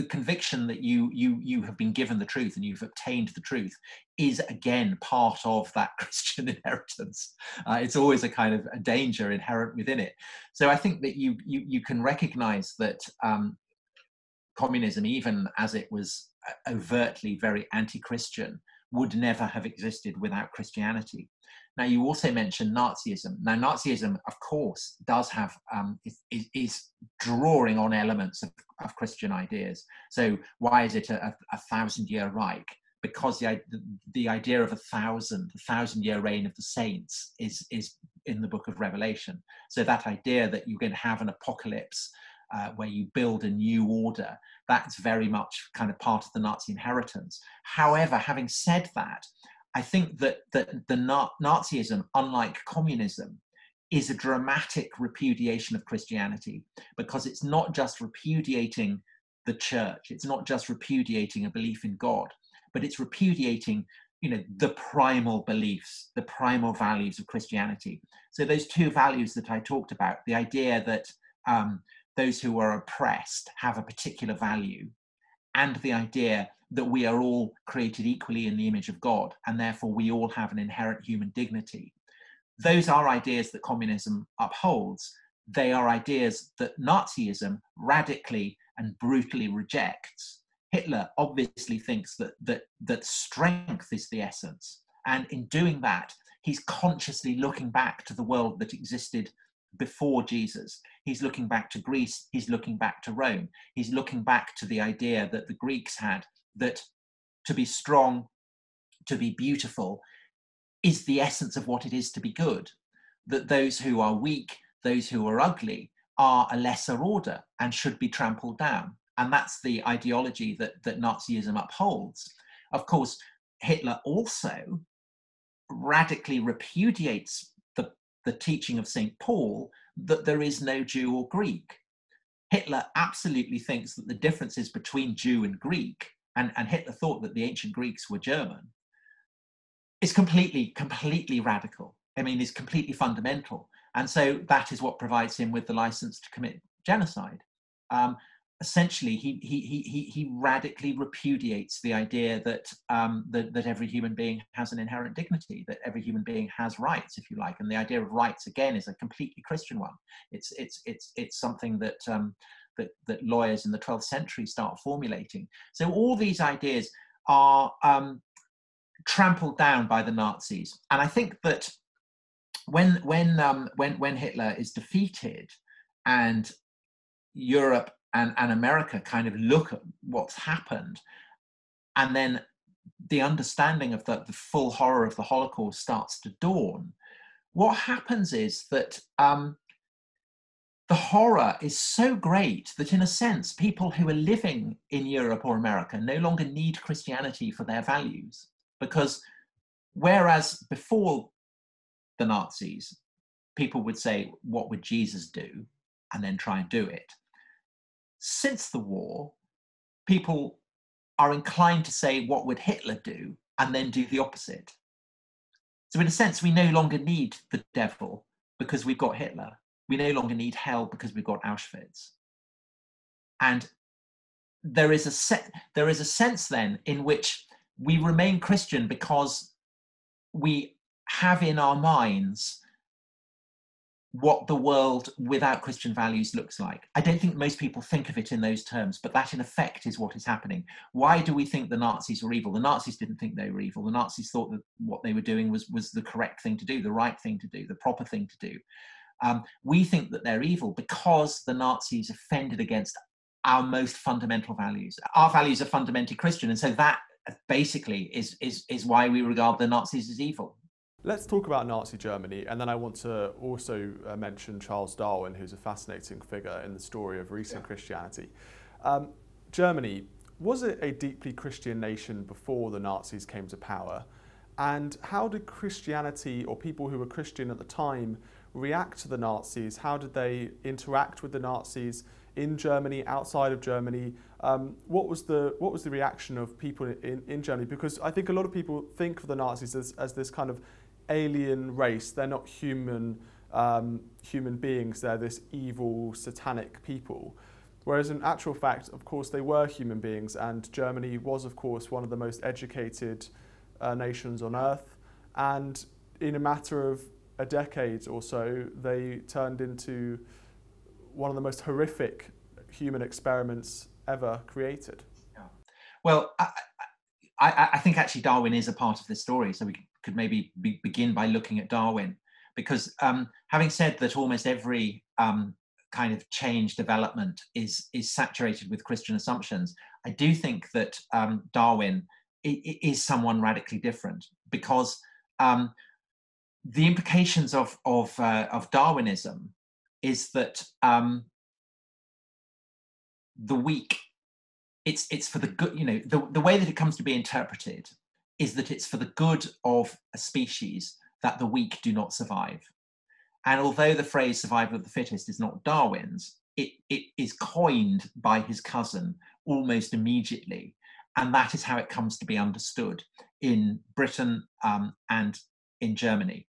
the conviction that you you you have been given the truth and you've obtained the truth is again part of that Christian inheritance. Uh, it's always a kind of a danger inherent within it. So I think that you you you can recognise that um, communism, even as it was overtly very anti-Christian, would never have existed without Christianity. Now, you also mentioned Nazism. Now, Nazism, of course, does have, um, is, is drawing on elements of, of Christian ideas. So why is it a, a thousand-year Reich? Because the, the idea of a thousand, the thousand-year reign of the saints is, is in the book of Revelation. So that idea that you're going to have an apocalypse uh, where you build a new order. That's very much kind of part of the Nazi inheritance. However, having said that, I think that, that the na Nazism, unlike communism, is a dramatic repudiation of Christianity, because it's not just repudiating the church, it's not just repudiating a belief in God, but it's repudiating, you know, the primal beliefs, the primal values of Christianity. So those two values that I talked about, the idea that um, those who are oppressed have a particular value, and the idea that we are all created equally in the image of God, and therefore we all have an inherent human dignity. Those are ideas that communism upholds. They are ideas that Nazism radically and brutally rejects. Hitler obviously thinks that, that, that strength is the essence. And in doing that, he's consciously looking back to the world that existed before Jesus. He's looking back to Greece. He's looking back to Rome. He's looking back to the idea that the Greeks had, that to be strong, to be beautiful, is the essence of what it is to be good. That those who are weak, those who are ugly, are a lesser order and should be trampled down. And that's the ideology that, that Nazism upholds. Of course, Hitler also radically repudiates the, the teaching of Saint Paul that there is no Jew or Greek. Hitler absolutely thinks that the differences between Jew and Greek, and, and Hitler thought that the ancient Greeks were German, is completely, completely radical. I mean, is completely fundamental. And so that is what provides him with the license to commit genocide. Um, essentially, he, he, he, he radically repudiates the idea that, um, that, that every human being has an inherent dignity, that every human being has rights, if you like. And the idea of rights, again, is a completely Christian one. It's, it's, it's, it's something that, um, that, that lawyers in the twelfth century start formulating. So all these ideas are um, trampled down by the Nazis. And I think that when when um when when Hitler is defeated and Europe and, and America kind of look at what's happened, and then the understanding of the, the full horror of the Holocaust starts to dawn, what happens is that um the horror is so great that, in a sense, people who are living in Europe or America no longer need Christianity for their values, because whereas before the Nazis, people would say, what would Jesus do? And then try and do it. Since the war, people are inclined to say, what would Hitler do? And then do the opposite. So in a sense, we no longer need the devil because we've got Hitler. We no longer need hell because we've got Auschwitz. And there is a se- there is a sense then in which we remain Christian because we have in our minds what the world without Christian values looks like. I don't think most people think of it in those terms, but that in effect is what is happening. Why do we think the Nazis were evil? The Nazis didn't think they were evil. The Nazis thought that what they were doing was, was the correct thing to do, the right thing to do, the proper thing to do. Um, we think that they're evil because the Nazis offended against our most fundamental values. Our values are fundamentally Christian, and so that basically is, is, is why we regard the Nazis as evil. Let's talk about Nazi Germany, and then I want to also uh, mention Charles Darwin, who's a fascinating figure in the story of recent yeah. Christianity. Um, Germany, was it a deeply Christian nation before the Nazis came to power? And how did Christianity, or people who were Christian at the time, react to the Nazis? How did they interact with the Nazis in Germany, outside of Germany? Um, what was the what was the reaction of people in, in Germany? Because I think a lot of people think of the Nazis as, as this kind of alien race. They're not human um, human beings, they're this evil, satanic people. Whereas in actual fact, of course, they were human beings, and Germany was, of course, one of the most educated uh, nations on earth. And in a matter of a decade or so, they turned into one of the most horrific human experiments ever created. Yeah. Well, I, I, I think actually Darwin is a part of this story, so we can could maybe be begin by looking at Darwin, because um, having said that almost every um, kind of change development is, is saturated with Christian assumptions, I do think that um, Darwin is someone radically different, because um, the implications of, of, uh, of Darwinism is that um, the weak. It's it's for the good, you know, the, the way that it comes to be interpreted is that it's for the good of a species that the weak do not survive. And although the phrase survival of the fittest is not Darwin's, it, it is coined by his cousin almost immediately. And that is how it comes to be understood in Britain um, and in Germany.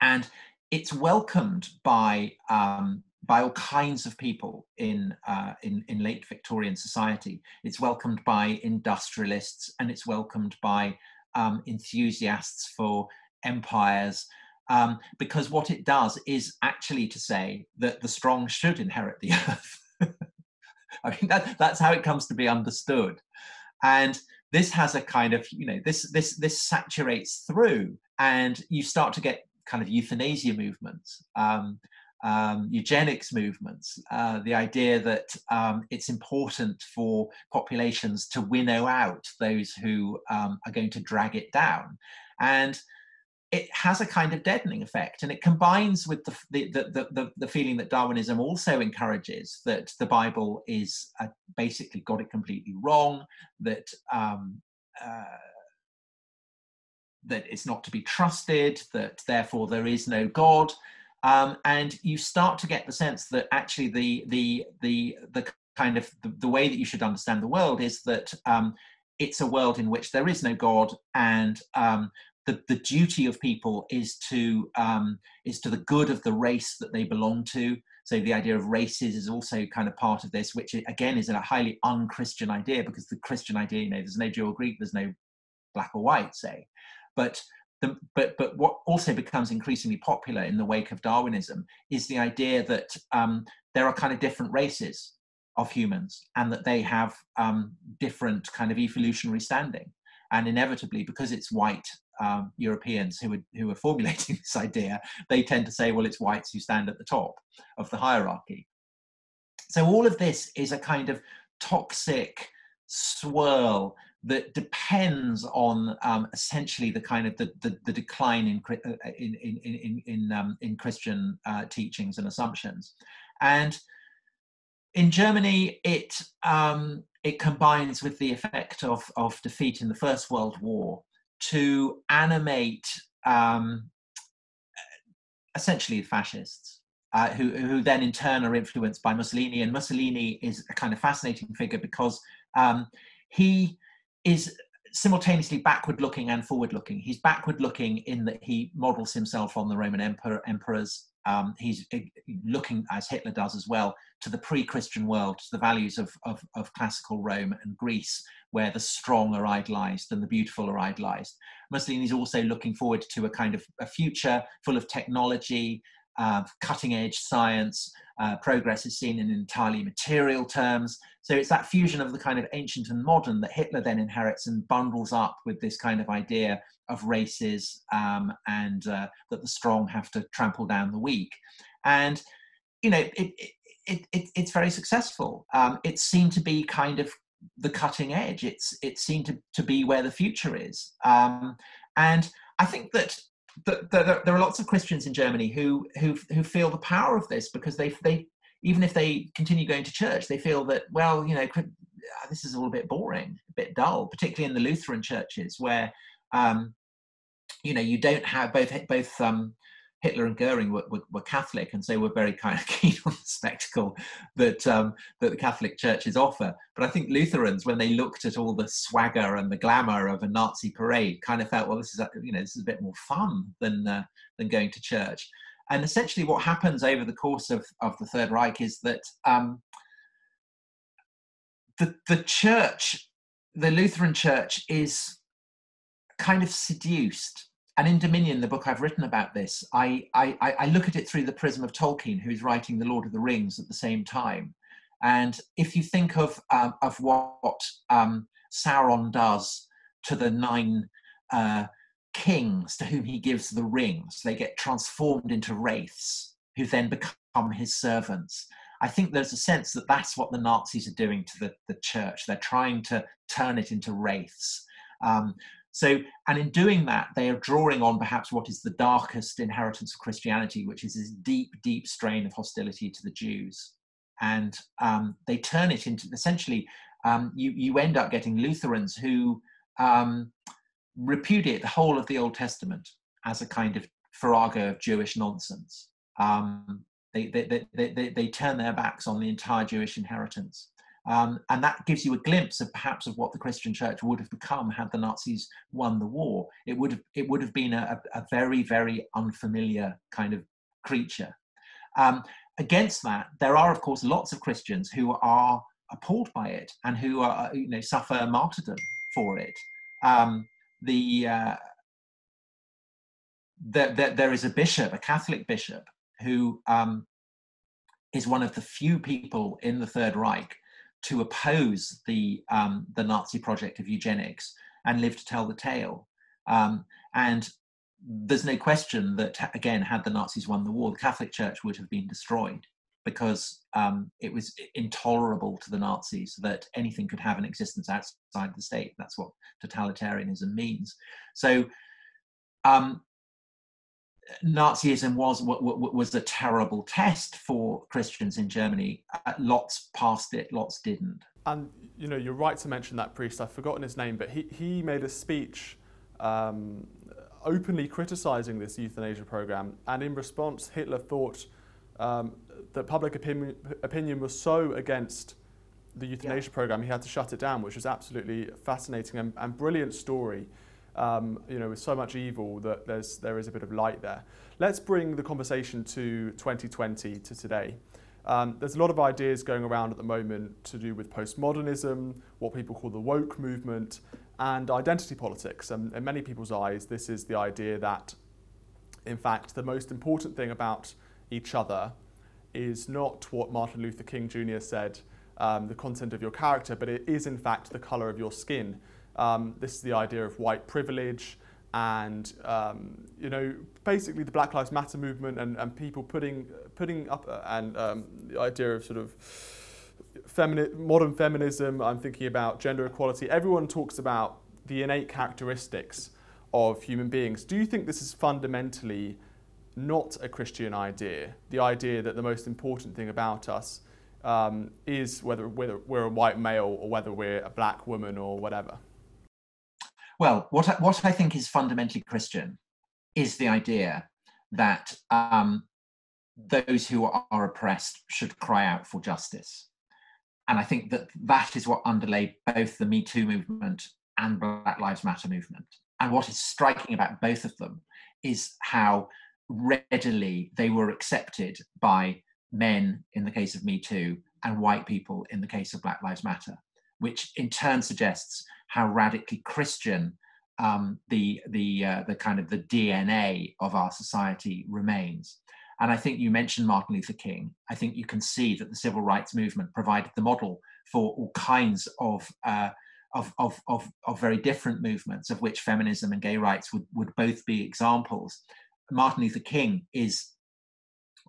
And it's welcomed by, um, by all kinds of people in, uh, in, in late Victorian society. It's welcomed by industrialists, and it's welcomed by um, enthusiasts for empires, um, because what it does is actually to say that the strong should inherit the earth. I mean, that, that's how it comes to be understood. And this has a kind of, you know, this, this, this saturates through, and you start to get kind of euthanasia movements, um, um, eugenics movements, uh, the idea that um, it's important for populations to winnow out those who um, are going to drag it down. And it has a kind of deadening effect, and it combines with the, the, the, the, the feeling that Darwinism also encourages, that the Bible is uh, basically got it completely wrong, that, um, uh, that it's not to be trusted, that therefore there is no God. Um, and you start to get the sense that actually the, the, the, the kind of the, the way that you should understand the world is that um, it's a world in which there is no God, and um, The, the duty of people is to um, is to the good of the race that they belong to. So the idea of races is also kind of part of this, which again is a highly un-Christian idea, because the Christian idea, you know, there's no Jew or Greek, there's no black or white, say. But the, but but what also becomes increasingly popular in the wake of Darwinism is the idea that um, there are kind of different races of humans, and that they have um, different kind of evolutionary standing. And inevitably, because it's white um, Europeans who are, who are formulating this idea, they tend to say, well, it's whites who stand at the top of the hierarchy. So all of this is a kind of toxic swirl that depends on um, essentially the kind of the, the, the decline in, in, in, in, um, in Christian uh, teachings and assumptions. And in Germany, it... Um, It combines with the effect of, of defeat in the First World War to animate um, essentially fascists, uh, who, who then in turn are influenced by Mussolini. And Mussolini is a kind of fascinating figure because um, he is simultaneously backward-looking and forward-looking. He's backward-looking in that he models himself on the Roman emperor, emperors. Um, he's looking, as Hitler does as well, to the pre-Christian world, to the values of, of, of classical Rome and Greece, where the strong are idolised and the beautiful are idolised. Mussolini is also looking forward to a kind of a future full of technology, uh, cutting-edge science. Uh, progress is seen in entirely material terms. So it's that fusion of the kind of ancient and modern that Hitler then inherits and bundles up with this kind of idea of races um, and uh, that the strong have to trample down the weak. And, you know, it, it, it, it, it's very successful. Um, it seemed to be kind of the cutting edge. It's, it seemed to, to be where the future is. Um, and I think that The, the, there are lots of Christians in Germany who, who who feel the power of this, because they they even if they continue going to church, they feel that, well, you know, this is all a bit boring, a bit dull, particularly in the Lutheran churches, where um, you know, you don't have both both um, Hitler and Goering were, were, were Catholic, and so were very kind of keen on the spectacle that um, that the Catholic churches offer. But I think Lutherans, when they looked at all the swagger and the glamour of a Nazi parade, kind of felt, well, this is a, you know, this is a bit more fun than uh, than going to church. And essentially, what happens over the course of of the Third Reich is that um, the the church, the Lutheran church, is kind of seduced. And in Dominion, the book I've written about this, I, I, I look at it through the prism of Tolkien, who's writing The Lord of the Rings at the same time. And if you think of, um, of what um, Sauron does to the nine uh, kings to whom he gives the rings, they get transformed into wraiths who then become his servants. I think there's a sense that that's what the Nazis are doing to the, the church. They're trying to turn it into wraiths. Um, So, and in doing that, they are drawing on perhaps what is the darkest inheritance of Christianity, which is this deep, deep strain of hostility to the Jews. and um, they turn it into essentially um, you, you end up getting Lutherans who um, repudiate the whole of the Old Testament as a kind of farrago of Jewish nonsense. Um, they, they, they, they, they turn their backs on the entire Jewish inheritance. Um, and that gives you a glimpse of perhaps of what the Christian church would have become had the Nazis won the war. It would have, it would have been a, a very, very unfamiliar kind of creature. Um, against that, there are, of course, lots of Christians who are appalled by it and who are, you know, suffer martyrdom for it. Um, the, uh, the, the, there is a bishop, a Catholic bishop, who um, is one of the few people in the Third Reich to oppose the, um, the Nazi project of eugenics and live to tell the tale. Um, and there's no question that, again, had the Nazis won the war, the Catholic Church would have been destroyed, because um, it was intolerable to the Nazis that anything could have an existence outside the state. That's what totalitarianism means. So um, Nazism was, was a terrible test for Christians in Germany. Lots passed it, lots didn't. And, you know, you're right to mention that priest. I've forgotten his name, but he, he made a speech um, openly criticising this euthanasia programme. And in response, Hitler thought um, that public opinion, opinion was so against the euthanasia yeah. programme, he had to shut it down, which is absolutely fascinating and, and brilliant story. Um, you know, with so much evil that there's, there is a bit of light there. Let's bring the conversation to twenty twenty, to today. Um, there's a lot of ideas going around at the moment to do with postmodernism, what people call the woke movement, and identity politics. And in many people's eyes, this is the idea that, in fact, the most important thing about each other is not what Martin Luther King Junior said, um, the content of your character, but it is, in fact, the colour of your skin. Um, this is the idea of white privilege and, um, you know, basically the Black Lives Matter movement and, and people putting, putting up uh, and um, the idea of sort of femini- modern feminism. I'm thinking about gender equality. Everyone talks about the innate characteristics of human beings. Do you think this is fundamentally not a Christian idea? The idea that the most important thing about us um, is whether, whether we're a white male or whether we're a black woman or whatever? Well, what I, what I think is fundamentally Christian is the idea that um, those who are oppressed should cry out for justice. And I think that that is what underlay both the Me Too movement and Black Lives Matter movement. And what is striking about both of them is how readily they were accepted by men in the case of Me Too and white people in the case of Black Lives Matter, which in turn suggests how radically Christian um, the the uh, the kind of the D N A of our society remains. And I think you mentioned Martin Luther King. I think you can see that the civil rights movement provided the model for all kinds of uh, of, of of of very different movements, of which feminism and gay rights would would both be examples. Martin Luther King is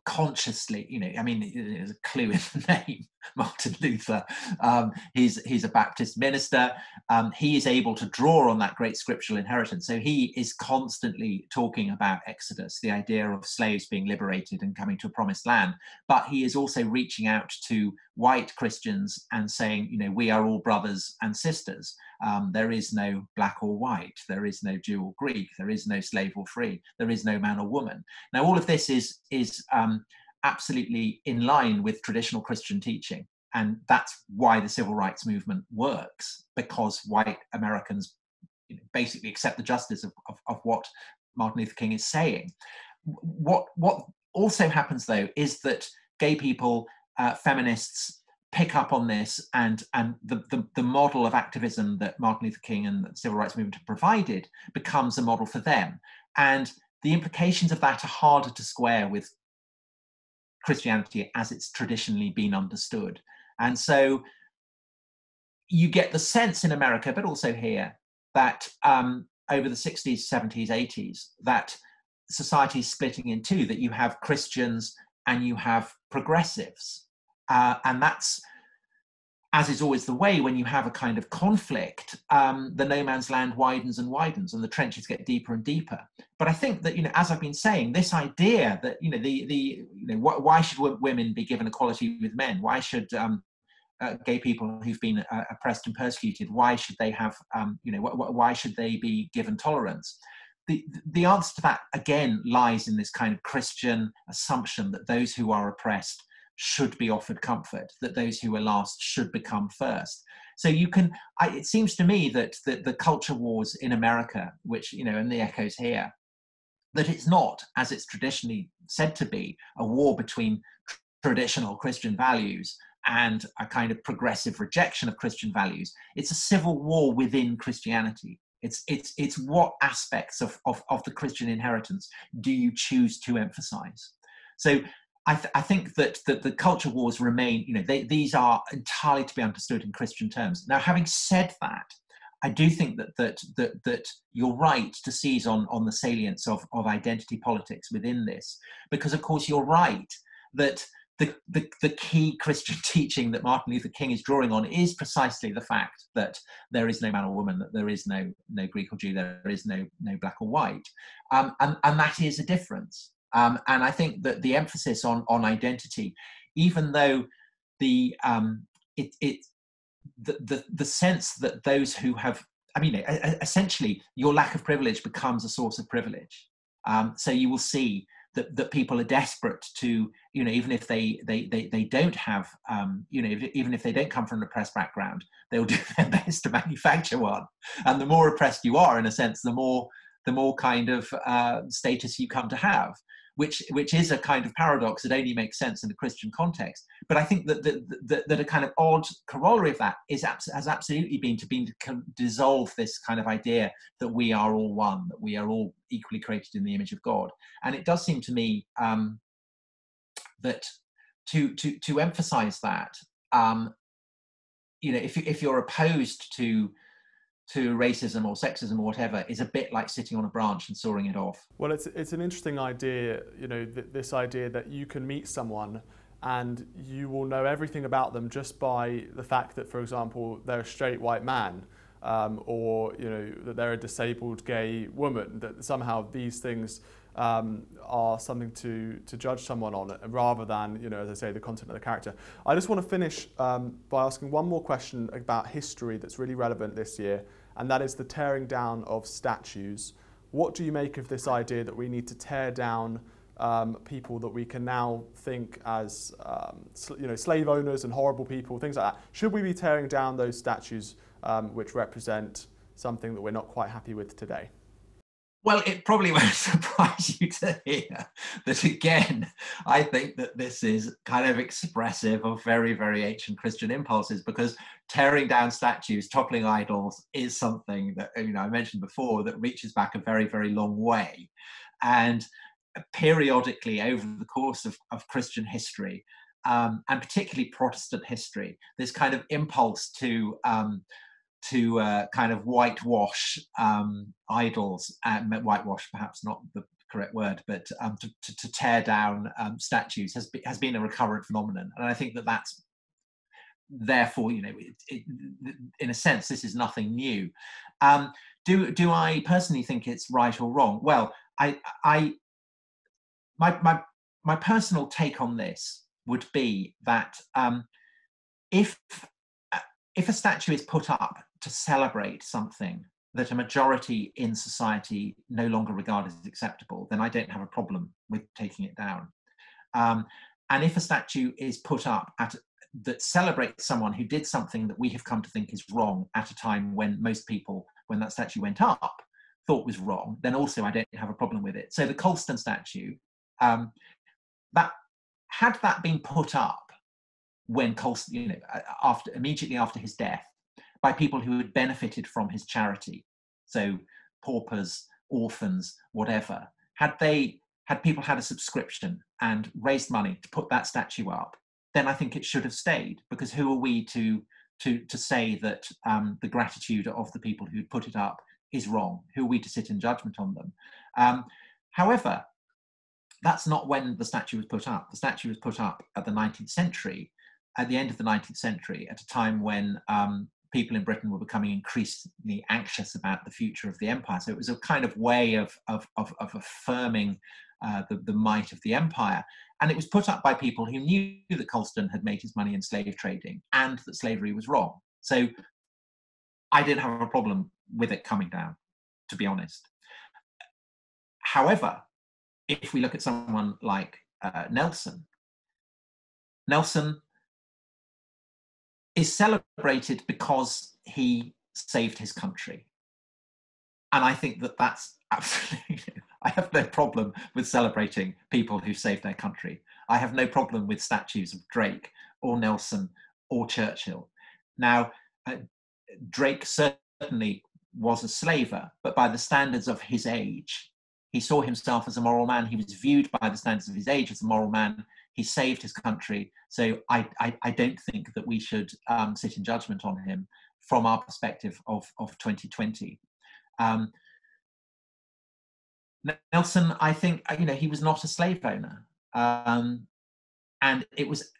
consciously, you know, I mean, there's a clue in the name, Martin Luther. Um, he's he's a Baptist minister. Um, he is able to draw on that great scriptural inheritance. So he is constantly talking about Exodus, the idea of slaves being liberated and coming to a promised land. But he is also reaching out to white Christians and saying, you know, we are all brothers and sisters. Um, there is no black or white. There is no Jew or Greek. There is no slave or free. There is no man or woman. Now, all of this is is um, absolutely in line with traditional Christian teaching. And that's why the civil rights movement works, because white Americans basically accept the justice of, of, of what Martin Luther King is saying. What, what also happens, though, is that gay people, uh, feminists, pick up on this, and and the, the, the model of activism that Martin Luther King and the civil rights movement have provided becomes a model for them. And the implications of that are harder to square with Christianity as it's traditionally been understood. And so you get the sense in America, but also here, that um, over the sixties, seventies, eighties, that society is splitting in two, that you have Christians and you have progressives. Uh, and that's as is always the way when you have a kind of conflict, um, the no man's land widens and widens and the trenches get deeper and deeper. But I think that, you know, as I've been saying, this idea that, you know, the, the you know, wh why should women be given equality with men? Why should um, uh, gay people who've been uh, oppressed and persecuted, why should they have, um, you know, wh wh why should they be given tolerance? The, the answer to that, again, lies in this kind of Christian assumption that those who are oppressed should be offered comfort, that those who are last should become first. So you can, I, it seems to me that the, the culture wars in America, which, you know, and the echoes here, that it's not, as it's traditionally said to be, a war between traditional Christian values and a kind of progressive rejection of Christian values. It's a civil war within Christianity. It's, it's, it's what aspects of, of, of the Christian inheritance do you choose to emphasize? So I, th I think that, that the culture wars remain, you know, they, these are entirely to be understood in Christian terms. Now, having said that, I do think that, that, that, that you're right to seize on, on the salience of, of identity politics within this, because, of course, you're right that the, the, the key Christian teaching that Martin Luther King is drawing on is precisely the fact that there is no man or woman, that there is no, no Greek or Jew, there is no, no black or white. Um, and, and that is a difference. Um, and I think that the emphasis on, on identity, even though the, um, it, it, the, the, the sense that those who have, I mean, essentially your lack of privilege becomes a source of privilege. Um, so you will see that, that people are desperate to, you know, even if they, they, they, they don't have, um, you know, even if they don't come from an oppressed background, they'll do their best to manufacture one. And the more oppressed you are, in a sense, the more, the more kind of uh, status you come to have. Which, which is a kind of paradox that only makes sense in the Christian context. But I think that, that, that, that a kind of odd corollary of that is abs has absolutely been to, be to dissolve this kind of idea that we are all one, that we are all equally created in the image of God. And it does seem to me um, that to, to, to emphasize that, um, you know, if, if you're opposed to to racism or sexism or whatever, is a bit like sitting on a branch and sawing it off. Well, it's, it's an interesting idea, you know, th this idea that you can meet someone and you will know everything about them just by the fact that, for example, they're a straight white man, um, or, you know, that they're a disabled gay woman, that somehow these things um, are something to, to judge someone on, rather than, you know, as I say, the content of the character. I just want to finish um, by asking one more question about history that's really relevant this year, and that is the tearing down of statues. What do you make of this idea that we need to tear down um, people that we can now think as um, you know, slave owners and horrible people, things like that? Should we be tearing down those statues um, which represent something that we're not quite happy with today? Well, it probably won't surprise you to hear that, again, I think that this is kind of expressive of very, very ancient Christian impulses, because tearing down statues, toppling idols is something that, you know, I mentioned before, that reaches back a very, very long way. And periodically over the course of, of Christian history, um, and particularly Protestant history, this kind of impulse to um, to uh, kind of whitewash um, idols, and whitewash perhaps not the correct word, but um, to, to, to tear down um, statues has, be, has been a recurrent phenomenon. And I think that that's, therefore, you know, it, it, in a sense, this is nothing new. Um, do, do I personally think it's right or wrong? Well, I, I, my, my, my personal take on this would be that um, if, if a statue is put up to celebrate something that a majority in society no longer regard as acceptable, then I don't have a problem with taking it down. Um, and if a statue is put up at, that celebrates someone who did something that we have come to think is wrong at a time when most people, when that statue went up, thought was wrong, then also I don't have a problem with it. So the Colston statue, um, that, had that been put up when Colston, you know, after, immediately after his death, by people who had benefited from his charity, so paupers, orphans, whatever, had they, had people had a subscription and raised money to put that statue up, then I think it should have stayed, because who are we to to to say that um, the gratitude of the people who put it up is wrong? Who are we to sit in judgment on them? Um, however, that's not when the statue was put up. The statue was put up at the nineteenth century. at the end of the nineteenth century, at a time when um, people in Britain were becoming increasingly anxious about the future of the empire. So it was a kind of way of, of, of, of affirming uh, the, the might of the empire. And it was put up by people who knew that Colston had made his money in slave trading and that slavery was wrong. So I didn't have a problem with it coming down, to be honest. However, if we look at someone like uh, Nelson, Nelson is celebrated because he saved his country. And I think that that's absolutely, I have no problem with celebrating people who saved their country. I have no problem with statues of Drake or Nelson or Churchill. Now, uh, Drake certainly was a slaver, but by the standards of his age, he saw himself as a moral man. He was viewed by the standards of his age as a moral man. He saved his country. So I, I, I don't think that we should um, sit in judgment on him from our perspective of, of twenty twenty. Um, Nelson, I think, you know, he was not a slave owner. Um, and it was,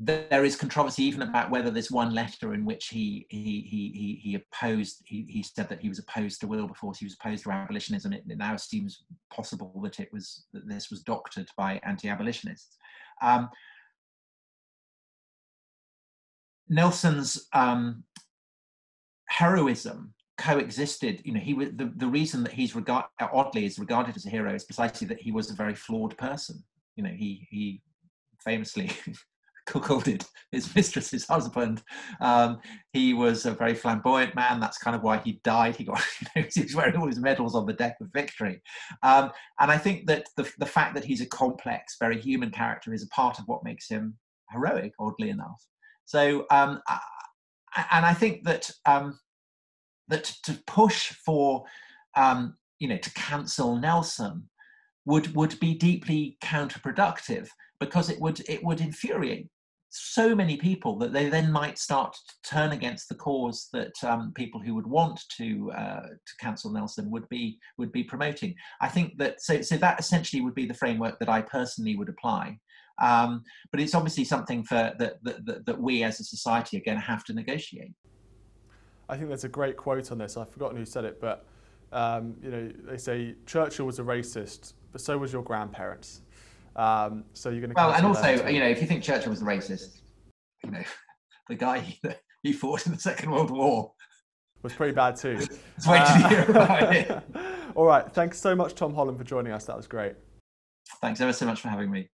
there is controversy even about whether this one letter in which he he he he opposed he, he said that he was opposed to Wilberforce, he was opposed to abolitionism. It, it now seems possible that it was that this was doctored by anti-abolitionists. Um, Nelson's um, heroism coexisted. You know, he was the the reason that he's regard oddly is regarded as a hero is precisely that he was a very flawed person. You know, he he famously cuckolded his mistress's husband. Um, he was a very flamboyant man. That's kind of why he died. He got, you know, he was wearing all his medals on the deck of victory. Um, and I think that the, the fact that he's a complex, very human character is a part of what makes him heroic, oddly enough. So, um, I, and I think that, um, that to push for, um, you know, to cancel Nelson would, would be deeply counterproductive, because it would, it would infuriate so many people that they then might start to turn against the cause that um, people who would want to uh, to cancel Nelson would be would be promoting. I think that so so that essentially would be the framework that I personally would apply. Um, but it's obviously something for that that, that that we as a society are going to have to negotiate. I think there's a great quote on this. I've forgotten who said it, but um, you know, they say Churchill was a racist, but so was your grandparents. Um, so you're going to well, and also, you know, if you think Churchill was a racist, you know, the guy he, he fought in the Second World War was pretty bad too. It's way uh, to hear about it. All right, thanks so much, Tom Holland, for joining us. That was great. Thanks ever so much for having me.